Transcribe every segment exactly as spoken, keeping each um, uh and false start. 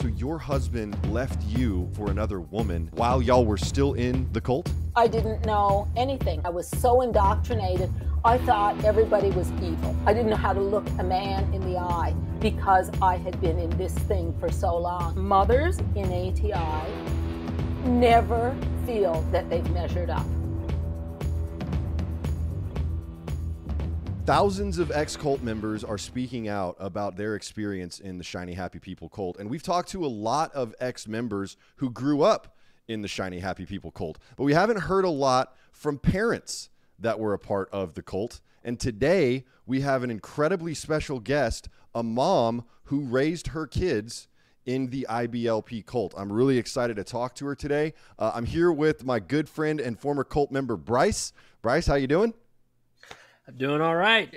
So your husband left you for another woman while y'all were still in the cult? I didn't know anything. I was so indoctrinated. I thought everybody was evil. I didn't know how to look a man in the eye because I had been in this thing for so long. Mothers in A T I never feel that they've measured up. Thousands of ex-cult members are speaking out about their experience in the Shiny Happy People cult. And we've talked to a lot of ex-members who grew up in the Shiny Happy People cult. But we haven't heard a lot from parents that were a part of the cult. And today, we have an incredibly special guest, a mom who raised her kids in the I B L P cult. I'm really excited to talk to her today. Uh, I'm here with my good friend and former cult member, Brice. Brice, how you doing? I'm doing all right.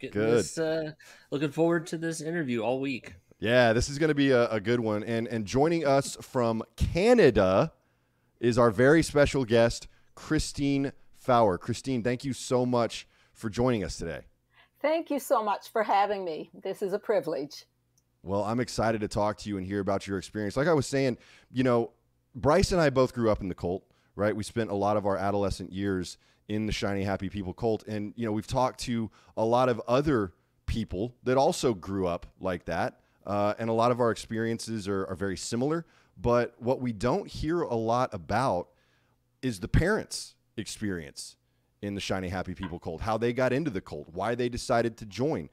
Getting good. This, uh, looking forward to this interview all week. Yeah, this is going to be a, a good one. And and joining us from Canada is our very special guest, Christine Faour. Christine, thank you so much for joining us today. Thank you so much for having me. This is a privilege. Well, I'm excited to talk to you and hear about your experience. Like I was saying, you know, Brice and I both grew up in the cult, right? We spent a lot of our adolescent years in the Shiny Happy People cult. And, you know, we've talked to a lot of other people that also grew up like that. Uh, and a lot of our experiences are, are very similar. But what we don't hear a lot about is the parents' experience in the Shiny Happy People cult, how they got into the cult, why they decided to join,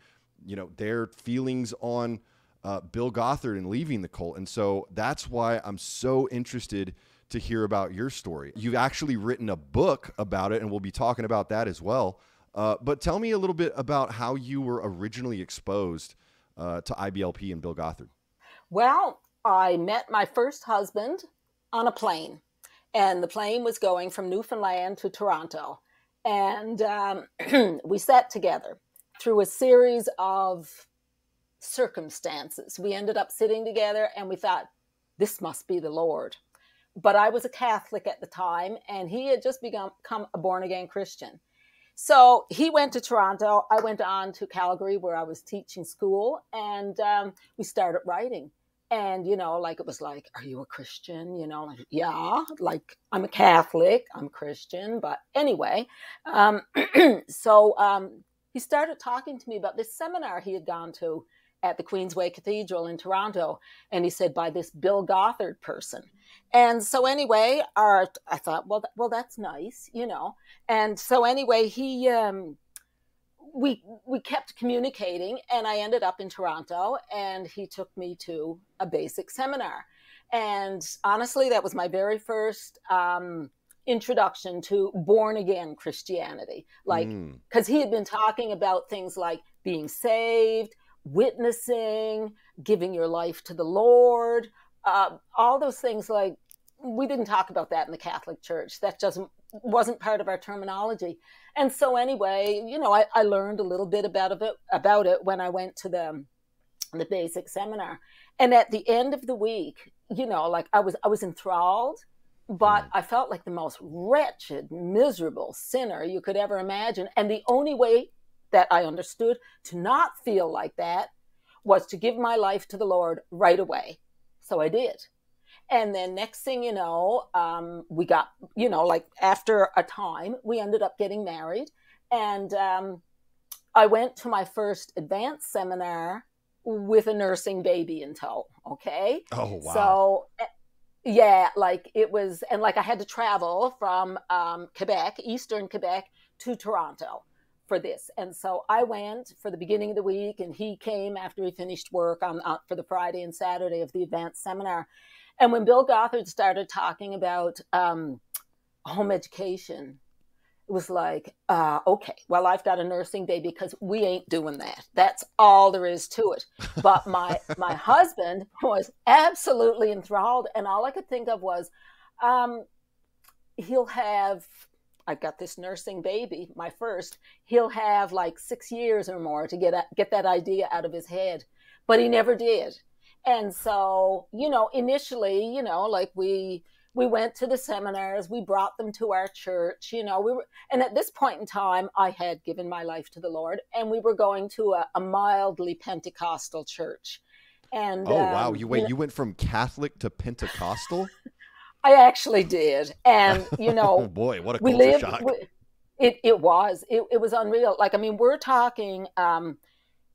you know, their feelings on uh, Bill Gothard and leaving the cult. And so that's why I'm so interested to hear about your story. You've actually written a book about it, and we'll be talking about that as well. Uh, but tell me a little bit about how you were originally exposed uh, to I B L P and Bill Gothard. Well, I met my first husband on a plane, and the plane was going from Newfoundland to Toronto. And um, we sat together through a series of circumstances. We ended up sitting together, and we thought, this must be the Lord. But I was a Catholic at the time, and he had just become a born-again Christian. So he went to Toronto. I went on to Calgary, where I was teaching school, and um, we started writing. And, you know, like it was like, are you a Christian? You know, like, yeah, like I'm a Catholic, I'm Christian. But anyway, um, so um, he started talking to me about this seminar he had gone to at the Queensway Cathedral in Toronto. And he said, by this Bill Gothard person. And so anyway, our, I thought, well, th well, that's nice, you know. And so anyway, he, um, we, we kept communicating, and I ended up in Toronto, and he took me to a basic seminar. And honestly, that was my very first um, introduction to born-again Christianity. Like, because mm. he had been talking about things like being saved, witnessing, giving your life to the Lord, uh, all those things. Like, we didn't talk about that in the Catholic Church. That just wasn't part of our terminology. And so anyway, you know, I, I learned a little bit about it, about it when I went to the, the basic seminar. And at the end of the week, you know, like I was, I was enthralled, but I felt like the most wretched, miserable sinner you could ever imagine. And the only way that I understood to not feel like that was to give my life to the Lord right away. So I did. And then next thing you know, um, we got, you know, like after a time, we ended up getting married. And um, I went to my first advanced seminar with a nursing baby in tow. Okay. Oh, wow. So yeah, like it was, and like I had to travel from um, Quebec, Eastern Quebec to Toronto for this. And so I went for the beginning of the week, and he came after he finished work on, on for the Friday and Saturday of the advanced seminar. And when Bill Gothard started talking about um, home education, it was like, uh, okay, well, I've got a nursing baby because we ain't doing that. That's all there is to it. But my, my husband was absolutely enthralled. And all I could think of was, um, he'll have, I've got this nursing baby, my first, he'll have like six years or more to get, a, get that idea out of his head. But he never did. And so, you know, initially, you know, like we, we went to the seminars, we brought them to our church, you know, we were, and at this point in time, I had given my life to the Lord, and we were going to a, a mildly Pentecostal church. And, oh, um, wow. You went, you know, you went from Catholic to Pentecostal? I actually did. And, you know, oh boy, what a culture we lived, shock. We, it, it was, it, it was unreal. Like, I mean, we're talking, um,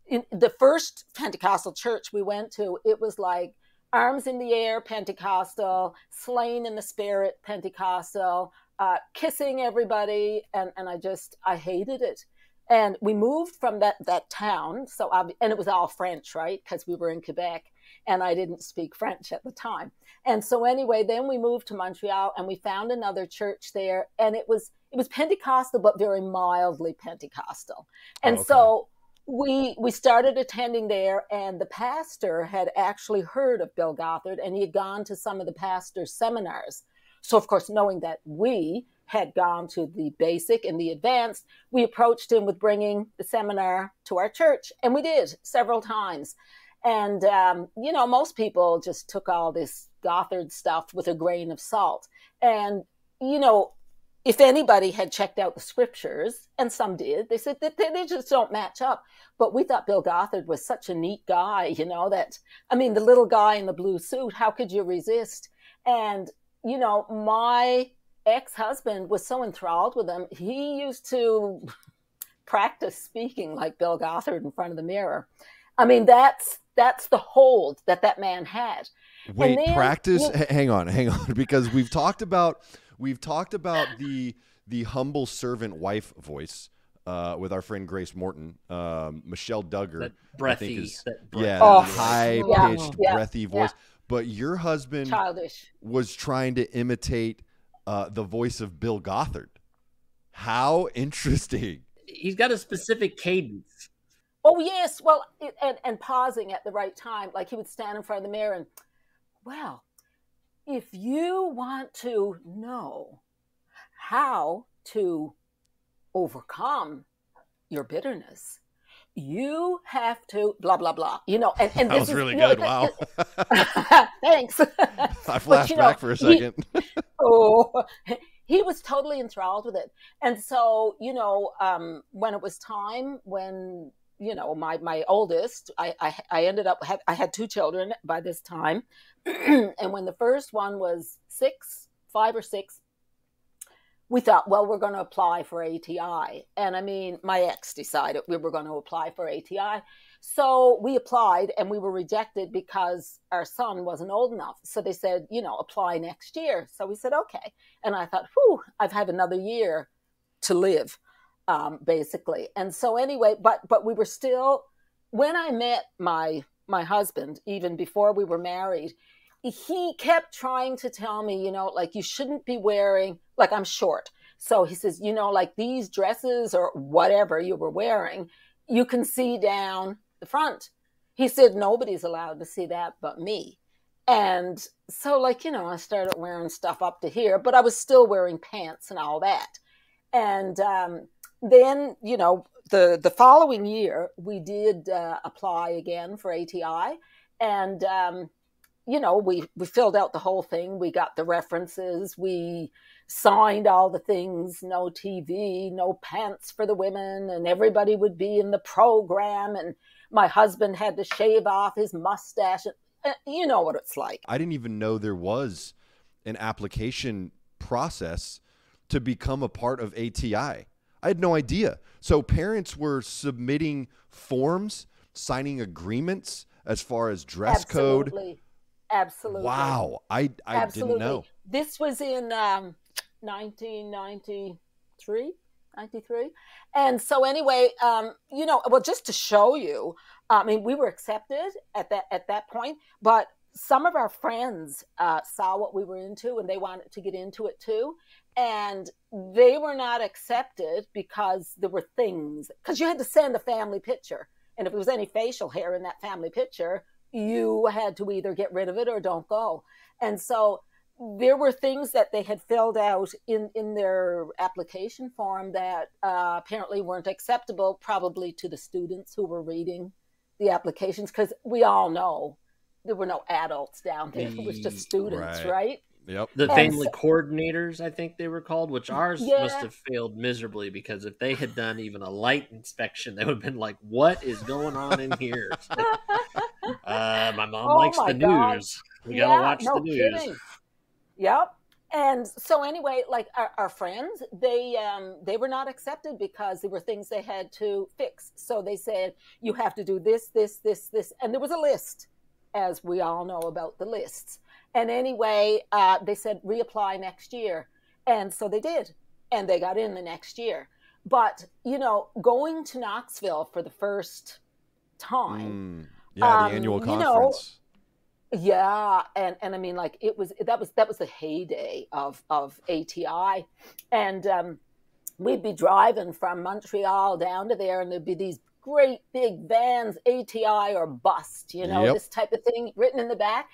in the first Pentecostal church we went to, it was like arms in the air, Pentecostal, slain in the spirit, Pentecostal, uh, kissing everybody. And, and I just, I hated it. And we moved from that, that town. So, and it was all French, right? Because we were in Quebec and I didn't speak French at the time. And so anyway, then we moved to Montreal and we found another church there. And it was, it was Pentecostal, but very mildly Pentecostal. And oh, okay. so we, we started attending there, and the pastor had actually heard of Bill Gothard and he had gone to some of the pastor's seminars. So of course, knowing that we had gone to the basic and the advanced, we approached him with bringing the seminar to our church, and we did several times. And, um, you know, most people just took all this Gothard stuff with a grain of salt. And, you know, if anybody had checked out the scriptures, and some did, they said that they just don't match up. But we thought Bill Gothard was such a neat guy, you know, that, I mean, the little guy in the blue suit, how could you resist? And, you know, my ex-husband was so enthralled with him, he used to practice speaking like Bill Gothard in front of the mirror. I mean, that's that's the hold that that man had. Wait, then, practice? It, hang on, hang on, because we've talked about we've talked about the the humble servant wife voice uh, with our friend Grace Morton, um, Michelle Duggar. That breathy, I think is, that breathy. yeah, oh, high pitched, yeah, breathy yeah, voice. Yeah. But your husband Childish. was trying to imitate Uh, the voice of Bill Gothard. How interesting. He's got a specific cadence. Oh, yes. Well, it, and, and pausing at the right time. Like, he would stand in front of the mirror and, well, if you want to know how to overcome your bitterness, you have to blah, blah, blah, you know, and, and that this was really is, good. You know, wow. Thanks. I flashed but, back know, for a second. He, oh, he was totally enthralled with it. And so, you know, um, when it was time when, you know, my, my oldest, I, I, I ended up, have, I had two children by this time. And when the first one was six, five or six, we thought, well, we're going to apply for A T I. And I mean, my ex decided we were going to apply for A T I. So we applied and we were rejected because our son wasn't old enough. So they said, you know, apply next year. So we said, okay. And I thought, whew, I've had another year to live, um, basically. And so anyway, but, but we were still, when I met my, my husband, even before we were married, he kept trying to tell me, you know, like, you shouldn't be wearing, like, I'm short. So he says, you know, like, these dresses or whatever you were wearing, you can see down the front. He said, nobody's allowed to see that but me. And so, like, you know, I started wearing stuff up to here, but I was still wearing pants and all that. And um, then, you know, the, the following year, we did uh, apply again for A T I. And, um, you know, we, we filled out the whole thing. We got the references. We signed all the things, no T V, no pants for the women, and everybody would be in the program. And my husband had to shave off his mustache. You know what it's like. I didn't even know there was an application process to become a part of A T I. I had no idea. So parents were submitting forms, signing agreements as far as dress code. Absolutely. Absolutely. Wow. I, I Absolutely. didn't know. This was in um, nineteen ninety-three. And so anyway, um, you know, well, just to show you, I mean, we were accepted at that, at that point, but some of our friends uh, saw what we were into and they wanted to get into it too. And they were not accepted because there were things, because you had to send a family picture. And if there was any facial hair in that family picture, you had to either get rid of it or don't go. And so there were things that they had filled out in, in their application form that uh, apparently weren't acceptable, probably to the students who were reading the applications, because we all know there were no adults down there. It was just students, right? right? Yep. The and family so, coordinators, I think they were called, which ours yeah. must have failed miserably, because if they had done even a light inspection, they would have been like, what is going on in here? Uh, my mom oh likes my the God. news. We yeah, gotta watch no the news. Kidding. Yep. And so anyway, like our, our friends, they um, they were not accepted because there were things they had to fix. So they said, you have to do this, this, this, this. And there was a list, as we all know about the lists. And anyway, uh, they said, reapply next year. And so they did. And they got in the next year. But, you know, going to Knoxville for the first time. Mm, yeah, the um, annual conference. You know, yeah, and and I mean, like, it was that was that was the heyday of of A T I, and um, we'd be driving from Montreal down to there, and there'd be these great big vans, A T I or bust, you know, yep. this type of thing written in the back,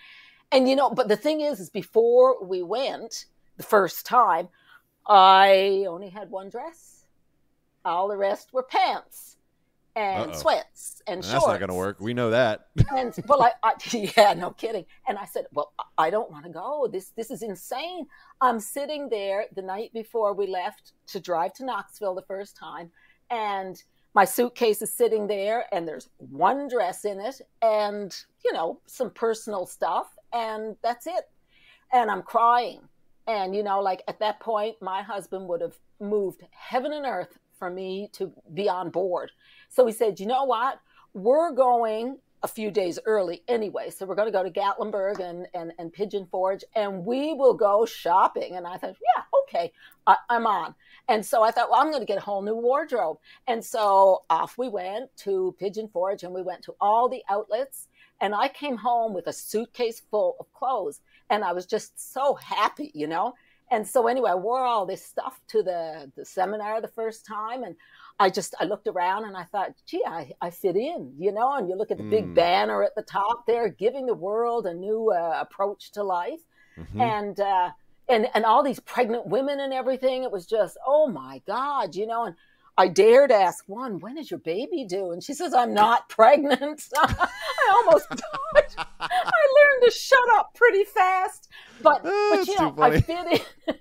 and you know. But the thing is, is before we went the first time, I only had one dress. All the rest were pants. And Uh-oh. sweats and, and shorts. That's not going to work. We know that. And well, I, I yeah, no kidding. And I said, well, I don't want to go. This this is insane. I'm sitting there the night before we left to drive to Knoxville the first time, and my suitcase is sitting there, and there's one dress in it, and you know, some personal stuff, and that's it. And I'm crying, and you know, like at that point, my husband would have moved heaven and earth for me to be on board. So he said, you know what, we're going a few days early anyway, so we're going to go to Gatlinburg and, and, and Pigeon Forge, and we will go shopping. And I thought, yeah, okay, I, I'm on. And so I thought, well, I'm going to get a whole new wardrobe. And so off we went to Pigeon Forge, and we went to all the outlets, and I came home with a suitcase full of clothes, and I was just so happy, you know. And so anyway, I wore all this stuff to the, the seminar the first time, and I just, I looked around and I thought, gee, I, I fit in, you know, and you look at the mm. big banner at the top there, giving the world a new uh, approach to life. Mm-hmm. And, uh, and, and all these pregnant women and everything, it was just, oh my God, you know, and I dared ask one, when is your baby due? And she says, I'm not pregnant. I almost died. I learned to shut up pretty fast. But, oh, but you know, I fit in.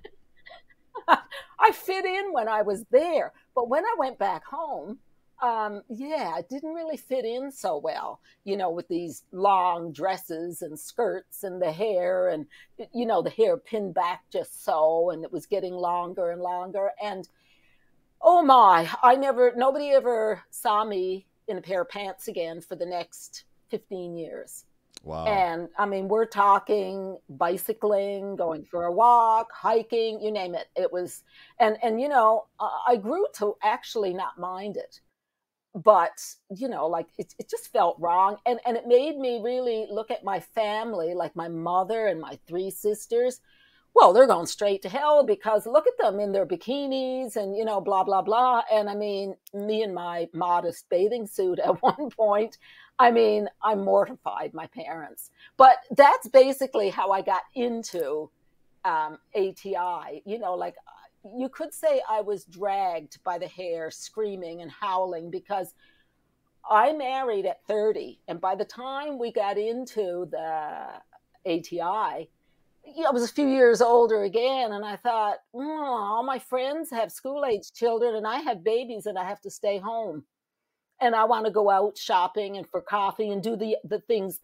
I fit in when I was there. But when I went back home, um, yeah, I didn't really fit in so well, you know, with these long dresses and skirts and the hair and, you know, the hair pinned back just so, and it was getting longer and longer. And, oh my, I never, nobody ever saw me in a pair of pants again for the next fifteen years. Wow. And I mean, we're talking bicycling, going for a walk, hiking, you name it. It was, and, and, you know, I grew to actually not mind it, but you know, like it, it just felt wrong. And, and it made me really look at my family, like my mother and my three sisters. Well, they're going straight to hell because look at them in their bikinis and, you know, blah, blah, blah. And I mean, me and my modest bathing suit at one point, I mean, I mortified my parents. But that's basically how I got into um, A T I. You know, like you could say I was dragged by the hair, screaming and howling, because I married at thirty. And by the time we got into the A T I, you know, I was a few years older again, and I thought, mm, all my friends have school-age children, and I have babies, and I have to stay home. And I want to go out shopping and for coffee and do the, the things,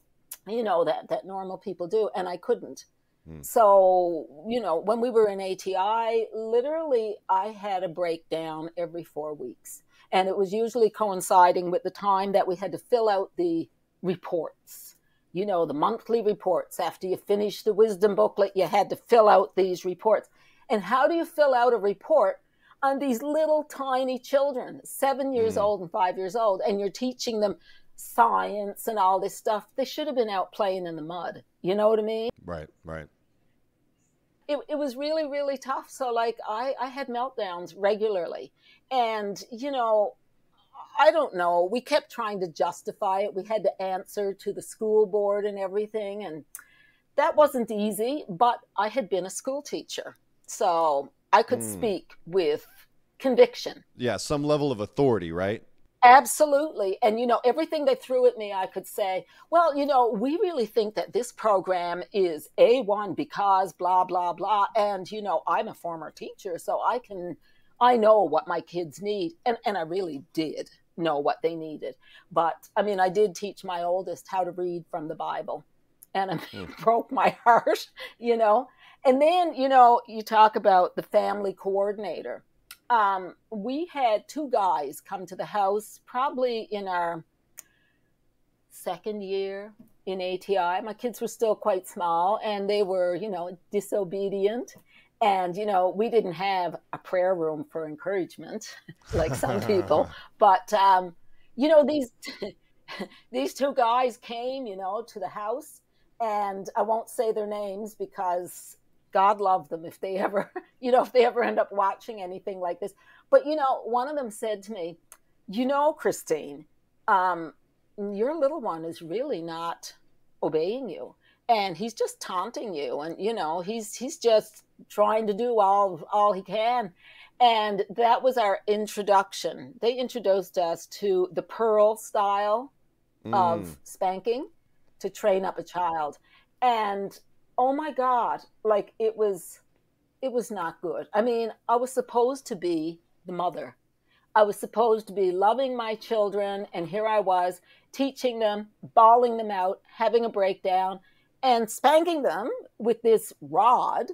you know, that, that normal people do, and I couldn't. Mm. So, you know, when we were in A T I, literally I had a breakdown every four weeks, and it was usually coinciding with the time that we had to fill out the reports. You know, the monthly reports. After you finished the wisdom booklet, you had to fill out these reports. And how do you fill out a report on these little tiny children, seven years mm. old and five years old, and you're teaching them science and all this stuff? They should have been out playing in the mud. You know what I mean? Right, right. It, it was really, really tough. So, like, I, I had meltdowns regularly. And, you know, I don't know. We kept trying to justify it. We had to answer to the school board and everything. And that wasn't easy, but I had been a school teacher. So I could mm. speak with conviction. Yeah, some level of authority, right? Absolutely. And, you know, everything they threw at me, I could say, well, you know, we really think that this program is A one because blah, blah, blah. And, you know, I'm a former teacher, so I can... I know what my kids need. And, and I really did. know what they needed. But I mean, I did teach my oldest how to read from the Bible, and it mm. broke my heart, you know. And then, you know, you talk about the family coordinator. Um, we had two guys come to the house, probably in our second year in A T I. My kids were still quite small, and they were, you know, disobedient. And, you know, we didn't have a prayer room for encouragement, like some people. But, um, you know, these, these two guys came, you know, to the house. And I won't say their names because God love them if they ever, you know, if they ever end up watching anything like this. But, you know, one of them said to me, you know, Christine, um, your little one is really not obeying you. And he's just taunting you. And, you know, he's he's just trying to do all, all he can. And that was our introduction. They introduced us to the Pearl style mm. of spanking, to train up a child. And, oh, my God, like it was it was not good. I mean, I was supposed to be the mother. I was supposed to be loving my children. And here I was teaching them, bawling them out, having a breakdown, and spanking them with this rod.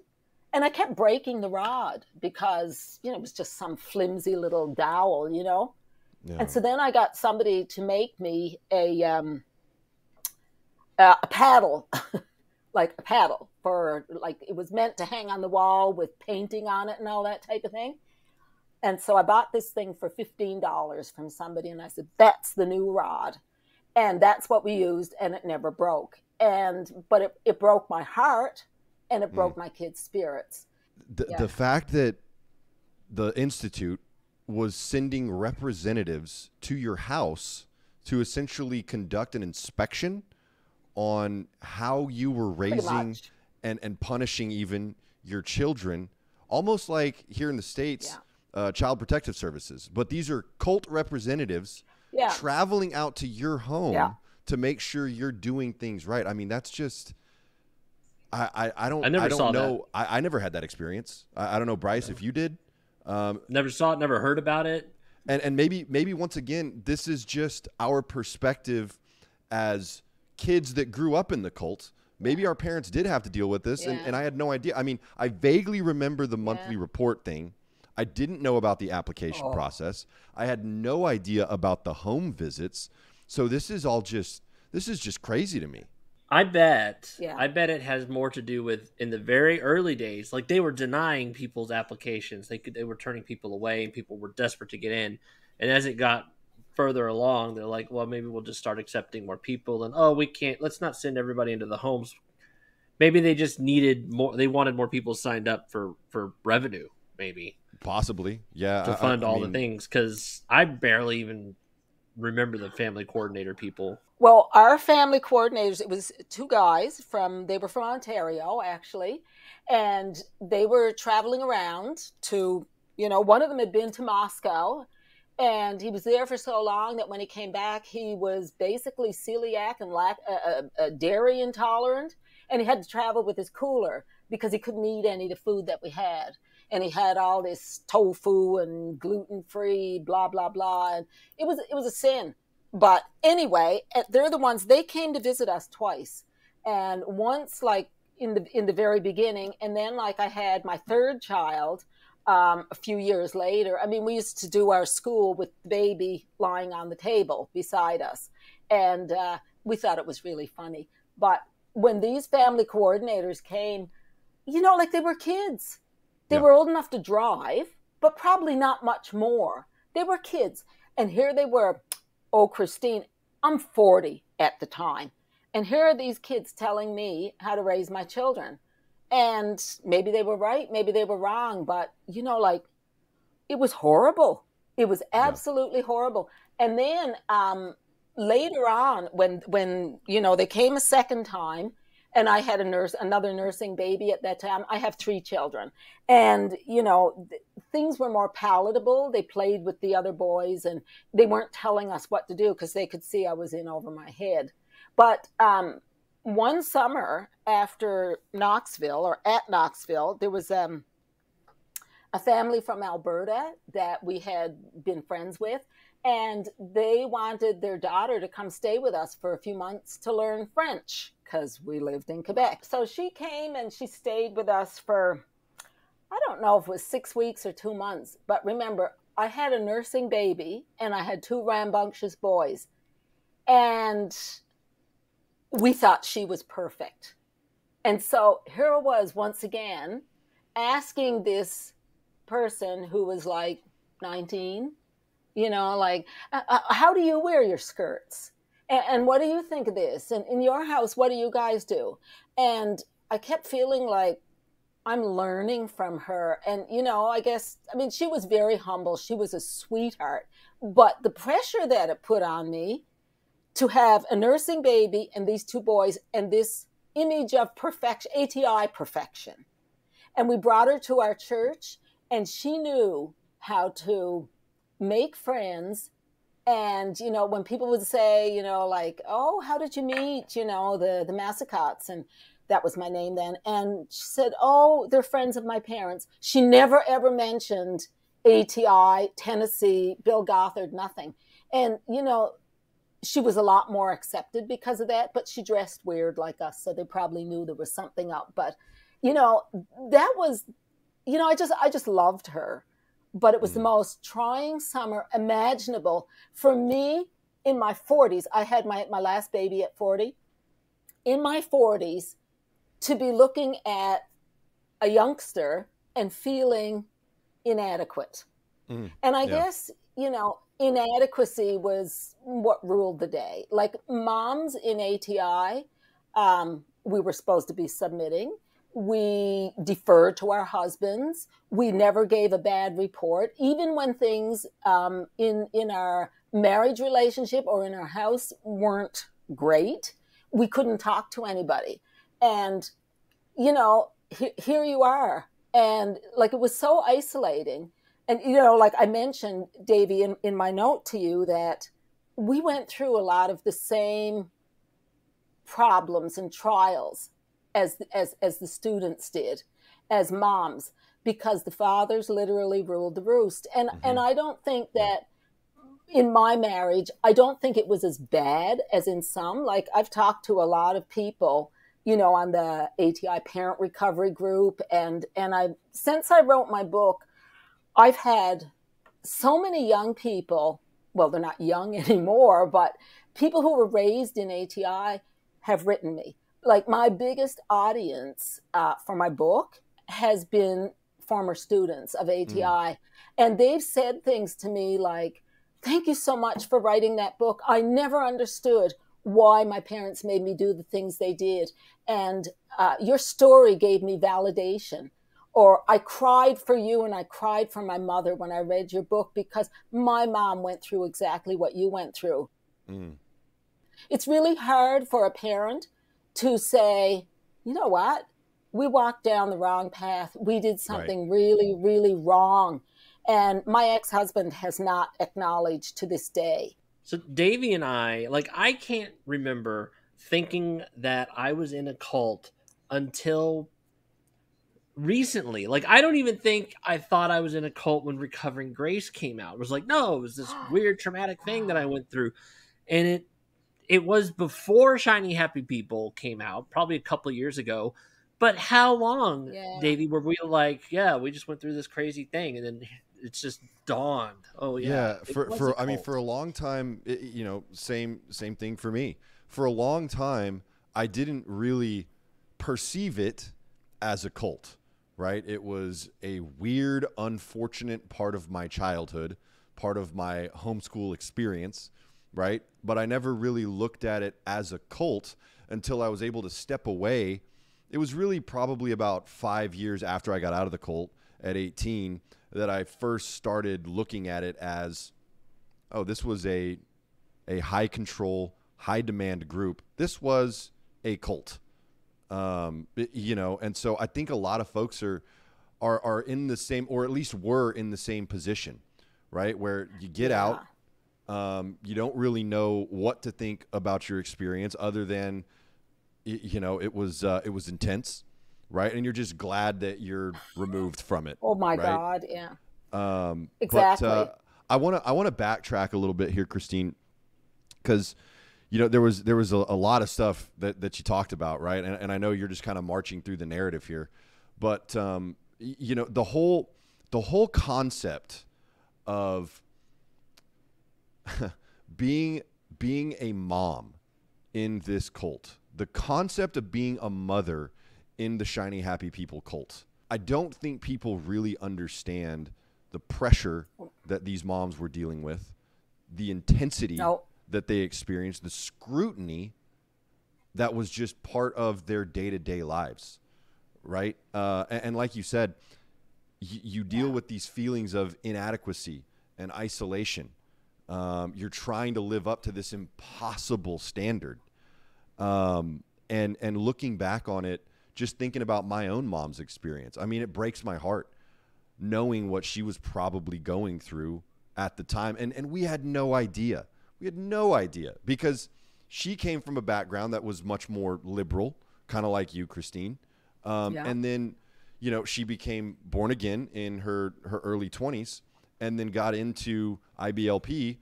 And I kept breaking the rod because, you know, it was just some flimsy little dowel, you know. Yeah. And so then I got somebody to make me a um, uh, a paddle, like a paddle for, like, it was meant to hang on the wall with painting on it and all that type of thing. And so I bought this thing for fifteen dollars from somebody, and I said, that's the new rod. And that's what we used, and it never broke. And but it, it broke my heart, and it broke mm. my kids' spirits. The, yeah. the fact that the Institute was sending representatives to your house to essentially conduct an inspection on how you were raising and, and punishing even your children, almost like here in the States, yeah. uh, Child Protective Services. But these are cult representatives yeah. traveling out to your home yeah. to make sure you're doing things right. I mean, that's just, I, I, I don't, I never I don't saw know. That. I, I never had that experience. I, I don't know, Brice, yeah. if you did. Um, never saw it, never heard about it. And, and maybe, maybe once again, this is just our perspective as kids that grew up in the cult. Maybe our parents did have to deal with this, yeah. and, and I had no idea. I mean, I vaguely remember the monthly yeah. report thing. I didn't know about the application oh. process. I had no idea about the home visits. So this is all just, this is just crazy to me. I bet, yeah. I bet it has more to do with in the very early days, like they were denying people's applications. They could, they were turning people away, and people were desperate to get in. And as it got further along, they're like, well, maybe we'll just start accepting more people, and, oh, we can't, let's not send everybody into the homes. Maybe they just needed more. They wanted more people signed up for, for revenue, maybe. Possibly. Yeah. To fund I, I all mean, the things. 'Cause I barely even remember the family coordinator people. Well, our family coordinators, it was two guys from, they were from Ontario, actually, and they were traveling around to, you know, one of them had been to Moscow, and he was there for so long that when he came back, he was basically celiac and lac- uh, uh, dairy intolerant, and he had to travel with his cooler because he couldn't eat any of the food that we had. And he had all this tofu and gluten-free, blah, blah, blah. And it was it was a sin. But anyway, they're the ones, they came to visit us twice. And once, like, in the in the very beginning, and then, like, I had my third child um, a few years later. I mean, we used to do our school with the baby lying on the table beside us. And uh, we thought it was really funny. But when these family coordinators came, you know, like, they were kids. They yeah. were old enough to drive, but probably not much more. They were kids. And here they were, oh, Christine, I'm forty at the time. And here are these kids telling me how to raise my children. And maybe they were right, maybe they were wrong. But, you know, like, it was horrible. It was absolutely yeah. horrible. And then um, later on, when, when, you know, they came a second time, and I had a nurse, another nursing baby at that time. I have three children. And, you know, th- things were more palatable. They played with the other boys, and they weren't telling us what to do because they could see I was in over my head. But um, one summer after Knoxville, or at Knoxville, there was um, a family from Alberta that we had been friends with. And they wanted their daughter to come stay with us for a few months to learn French because we lived in Quebec. So she came and she stayed with us for, I don't know if it was six weeks or two months. But remember, I had a nursing baby and I had two rambunctious boys. And we thought she was perfect. And so here I was once again asking this person who was like nineteen, you know, like, uh, how do you wear your skirts? And, and what do you think of this? And in your house, what do you guys do? And I kept feeling like I'm learning from her. And, you know, I guess, I mean, she was very humble. She was a sweetheart. But the pressure that it put on me to have a nursing baby and these two boys and this image of perfection, A T I perfection. And we brought her to our church and she knew how to make friends. And, you know, when people would say, you know, like, oh, how did you meet, you know, the, the Massicots? And that was my name then. And she said, oh, they're friends of my parents. She never, ever mentioned A T I, Tennessee, Bill Gothard, nothing. And, you know, she was a lot more accepted because of that, but she dressed weird like us. So they probably knew there was something up, but, you know, that was, you know, I just, I just loved her. But it was the most trying summer imaginable for me in my forties. I had my, my last baby at forty. In my forties, to be looking at a youngster and feeling inadequate. Mm, and I yeah. guess, you know, inadequacy was what ruled the day. Like moms in A T I, um, we were supposed to be submitting. We deferred to our husbands. We never gave a bad report, even when things um, in, in our marriage relationship or in our house weren't great. We couldn't talk to anybody. And, you know, he, here you are. And, like, it was so isolating. And, you know, like I mentioned, Davey, in, in my note to you, that we went through a lot of the same problems and trials as, as, as the students did, as moms, because the fathers literally ruled the roost. And, mm-hmm. and I don't think that in my marriage, I don't think it was as bad as in some. Like I've talked to a lot of people, you know, on the A T I parent recovery group. And, and I, since I wrote my book, I've had so many young people, well, they're not young anymore, but people who were raised in A T I have written me. Like my biggest audience uh, for my book has been former students of A T I. Mm. And they've said things to me like, thank you so much for writing that book. I never understood why my parents made me do the things they did. And uh, your story gave me validation. Or I cried for you and I cried for my mother when I read your book because my mom went through exactly what you went through. Mm. It's really hard for a parent to say, you know what, we walked down the wrong path. We did something right. really, really wrong. And my ex-husband has not acknowledged to this day. So Davey and I, like, I can't remember thinking that I was in a cult until recently. Like, I don't even think I thought I was in a cult when Recovering Grace came out. It was like, no, it was this weird traumatic thing that I went through. And it, It was before Shiny Happy People came out, probably a couple of years ago. But how long, yeah. Davey, were we like, yeah, we just went through this crazy thing, and then it's just dawned. Oh yeah, yeah. For for I mean, for a long time, it, you know, same same thing for me. For a long time, I didn't really perceive it as a cult, right? It was a weird, unfortunate part of my childhood, part of my homeschool experience. Right. But I never really looked at it as a cult until I was able to step away. It was really probably about five years after I got out of the cult at eighteen that I first started looking at it as, oh, this was a, a high control, high demand group. This was a cult, um, you know, and so I think a lot of folks are, are, are in the same, or at least were in the same position, right? Where you get yeah. out. Um, you don't really know what to think about your experience other than, you know, it was, uh, it was intense. Right. And you're just glad that you're removed from it. Oh my right? God. Yeah. Um, exactly. But, uh, I want to I want to backtrack a little bit here, Christine, because you know there was there was a, a lot of stuff that that you talked about, right? And, and I know you're just kind of marching through the narrative here, but um, you know the whole the whole concept of being being a mom in this cult, the concept of being a mother in the Shiny Happy People cult. I don't think people really understand the pressure that these moms were dealing with, the intensity no. that they experienced, the scrutiny that was just part of their day-to-day lives, right? Uh, and, and like you said, y you deal yeah. with these feelings of inadequacy and isolation. Um, you're trying to live up to this impossible standard. Um, and, and looking back on it, just thinking about my own mom's experience, I mean, it breaks my heart knowing what she was probably going through at the time. And, and we had no idea. We had no idea because she came from a background that was much more liberal, kind of like you, Christine. Um, yeah. And then, you know, she became born again in her, her early twenties and then got into I B L P.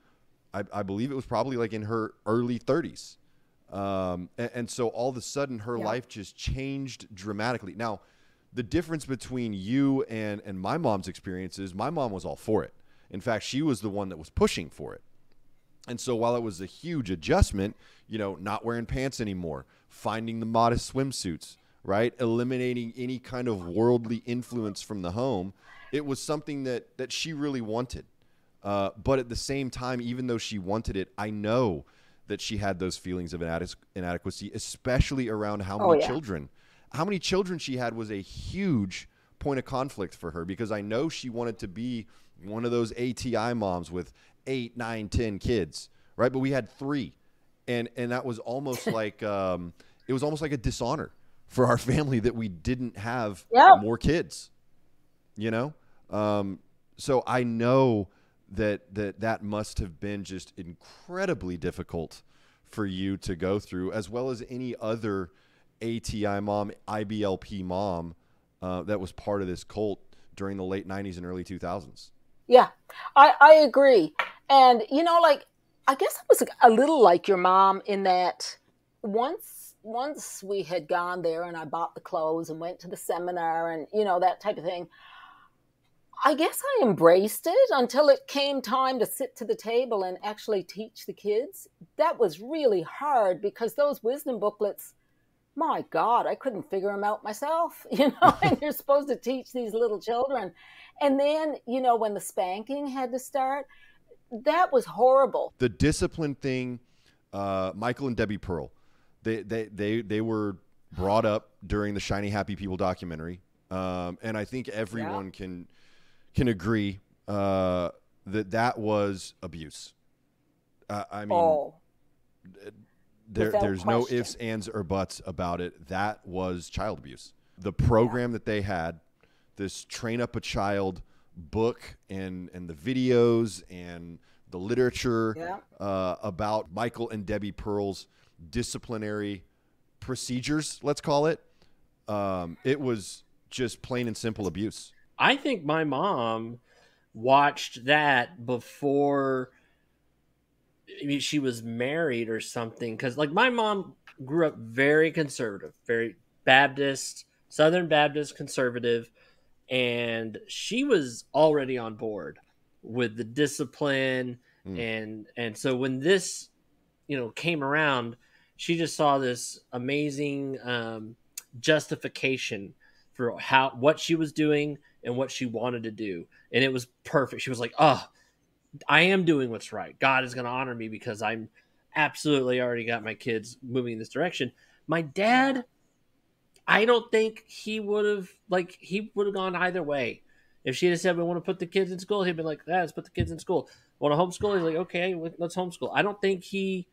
I, I believe it was probably like in her early thirties. Um, and, and so all of a sudden her yeah. life just changed dramatically. Now, the difference between you and, and my mom's experience is my mom was all for it. In fact, she was the one that was pushing for it. And so while it was a huge adjustment, you know, not wearing pants anymore, finding the modest swimsuits, right? Eliminating any kind of worldly influence from the home. It was something that, that she really wanted. Uh, but at the same time, even though she wanted it, I know that she had those feelings of inadequacy, especially around how many oh, yeah. children, how many children she had was a huge point of conflict for her, because I know she wanted to be one of those A T I moms with eight, nine, ten kids, right? But we had three. And, and that was almost like, um, it was almost like a dishonor for our family that we didn't have yeah. more kids, you know? Um, so I know that, that that must have been just incredibly difficult for you to go through, as well as any other A T I mom, I B L P mom uh, that was part of this cult during the late nineties and early two thousands. Yeah, I, I agree. And, you know, like, I guess I was a little like your mom in that once, once we had gone there and I bought the clothes and went to the seminar and, you know, that type of thing, I guess I embraced it until it came time to sit to the table and actually teach the kids. That was really hard because those wisdom booklets, my God, I couldn't figure them out myself, you know, and you're supposed to teach these little children. And then, you know, when the spanking had to start, that was horrible. The discipline thing, uh, Michael and Debbie Pearl, they, they, they, they were brought up during the Shiny Happy People documentary. Um, and I think everyone yeah. can, can agree uh, that that was abuse. Uh, I mean, oh. There, there's question. no ifs, ands, or buts about it. That was child abuse. The program yeah. that they had, this Train Up a Child book and, and the videos and the literature yeah. uh, about Michael and Debbie Pearl's disciplinary procedures, let's call it. Um, it was just plain and simple abuse. I think my mom watched that before... I mean, she was married or something, because like my mom grew up very conservative, very Baptist, Southern Baptist conservative. And she was already on board with the discipline. Mm. And, and so when this, you know, came around, she just saw this amazing um, justification for how, what she was doing and what she wanted to do. And it was perfect. She was like, oh, I am doing what's right. God is going to honor me because I'm absolutely already got my kids moving in this direction. My dad, I don't think he would have, like, he would have gone either way. If she had said, we want to put the kids in school, he'd been like, yeah, let's put the kids in school. Want to homeschool? He's like, okay, let's homeschool. I don't think he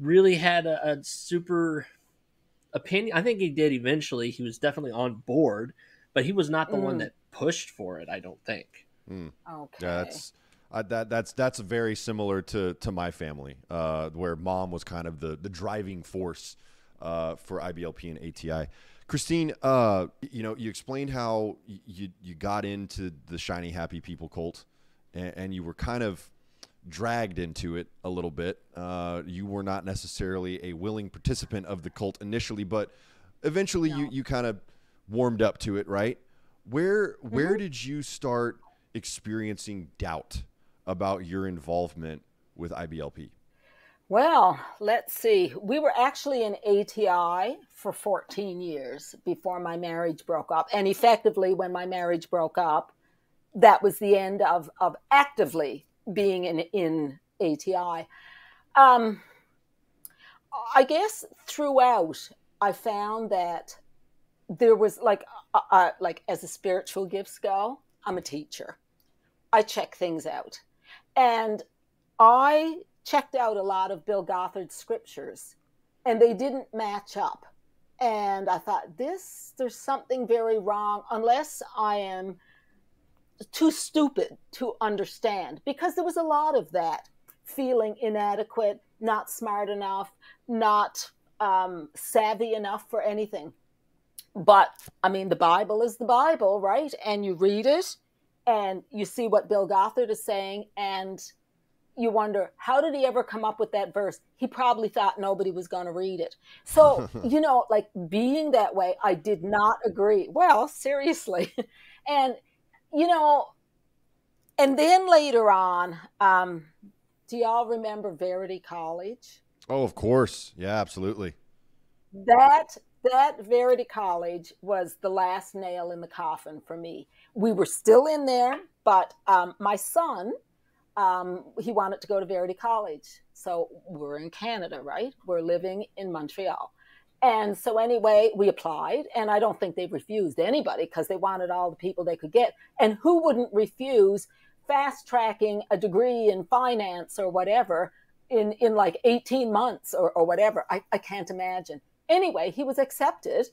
really had a, a super opinion. I think he did eventually. He was definitely on board, but he was not the mm. one that pushed for it, I don't think. Mm. Okay. Yeah, that's... Uh, that that's that's very similar to to my family, uh, where mom was kind of the the driving force uh, for I B L P and A T I. Christine, uh, you know, you explained how you you got into the Shiny Happy People cult, and, and you were kind of dragged into it a little bit. Uh, you were not necessarily a willing participant of the cult initially, but eventually no. you, you kind of warmed up to it, right? Where, where mm-hmm. did you start experiencing doubt about your involvement with I B L P? Well, let's see. We were actually in A T I for fourteen years before my marriage broke up. And effectively, when my marriage broke up, that was the end of, of actively being in, in A T I. Um, I guess throughout, I found that there was like, a, a, like as the spiritual gifts go, I'm a teacher. I check things out. And I checked out a lot of Bill Gothard's scriptures, and they didn't match up. And I thought, this, there's something very wrong, unless I am too stupid to understand, because there was a lot of that feeling inadequate, not smart enough, not um, savvy enough for anything. But I mean, the Bible is the Bible, right? And you read it and you see what Bill Gothard is saying, and you wonder, how did he ever come up with that verse? He probably thought nobody was going to read it. So, you know, like being that way, I did not agree. Well, seriously. And, you know, and then later on, um, do y'all remember Verity College? Oh, of course. Yeah, absolutely. That, that Verity College was the last nail in the coffin for me. We were still in there, but um, my son... Um, he wanted to go to Verity College. So we're in Canada, right? We're living in Montreal. And so anyway, we applied, and I don't think they refused anybody, because they wanted all the people they could get. And who wouldn't refuse fast-tracking a degree in finance or whatever in, in like eighteen months or, or whatever? I, I can't imagine. Anyway, he was accepted.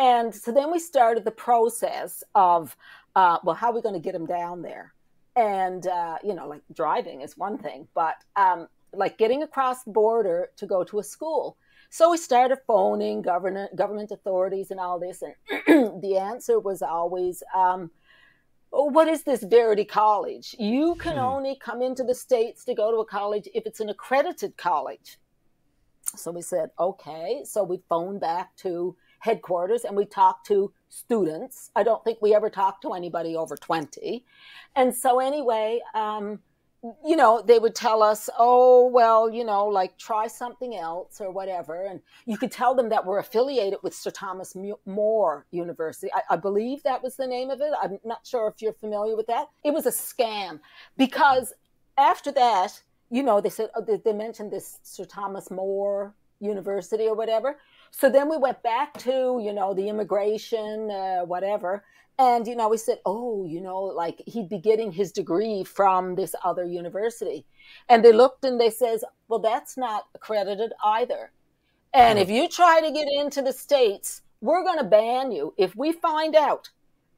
And so then we started the process of, uh, well, how are we going to get him down there? And, uh, you know, like driving is one thing, but um, like getting across the border to go to a school. So we started phoning government, government authorities and all this. And the answer was always, um, oh, what is this Verity College? You can hmm. only come into the States to go to a college if it's an accredited college. So we said, okay. So we phoned back to headquarters and we talked to students. I don't think we ever talked to anybody over twenty. And so anyway, um, you know, they would tell us, oh, well, you know, like try something else or whatever. And you could tell them that we're affiliated with Sir Thomas More University. I, I believe that was the name of it. I'm not sure if you're familiar with that. It was a scam, because after that, you know, they said, oh, they mentioned this Sir Thomas More University or whatever. So then we went back to, you know, the immigration, uh, whatever. And, you know, we said, oh, you know, like he'd be getting his degree from this other university. And they looked and they says, well, that's not accredited either. And if you try to get into the States, we're going to ban you if we find out.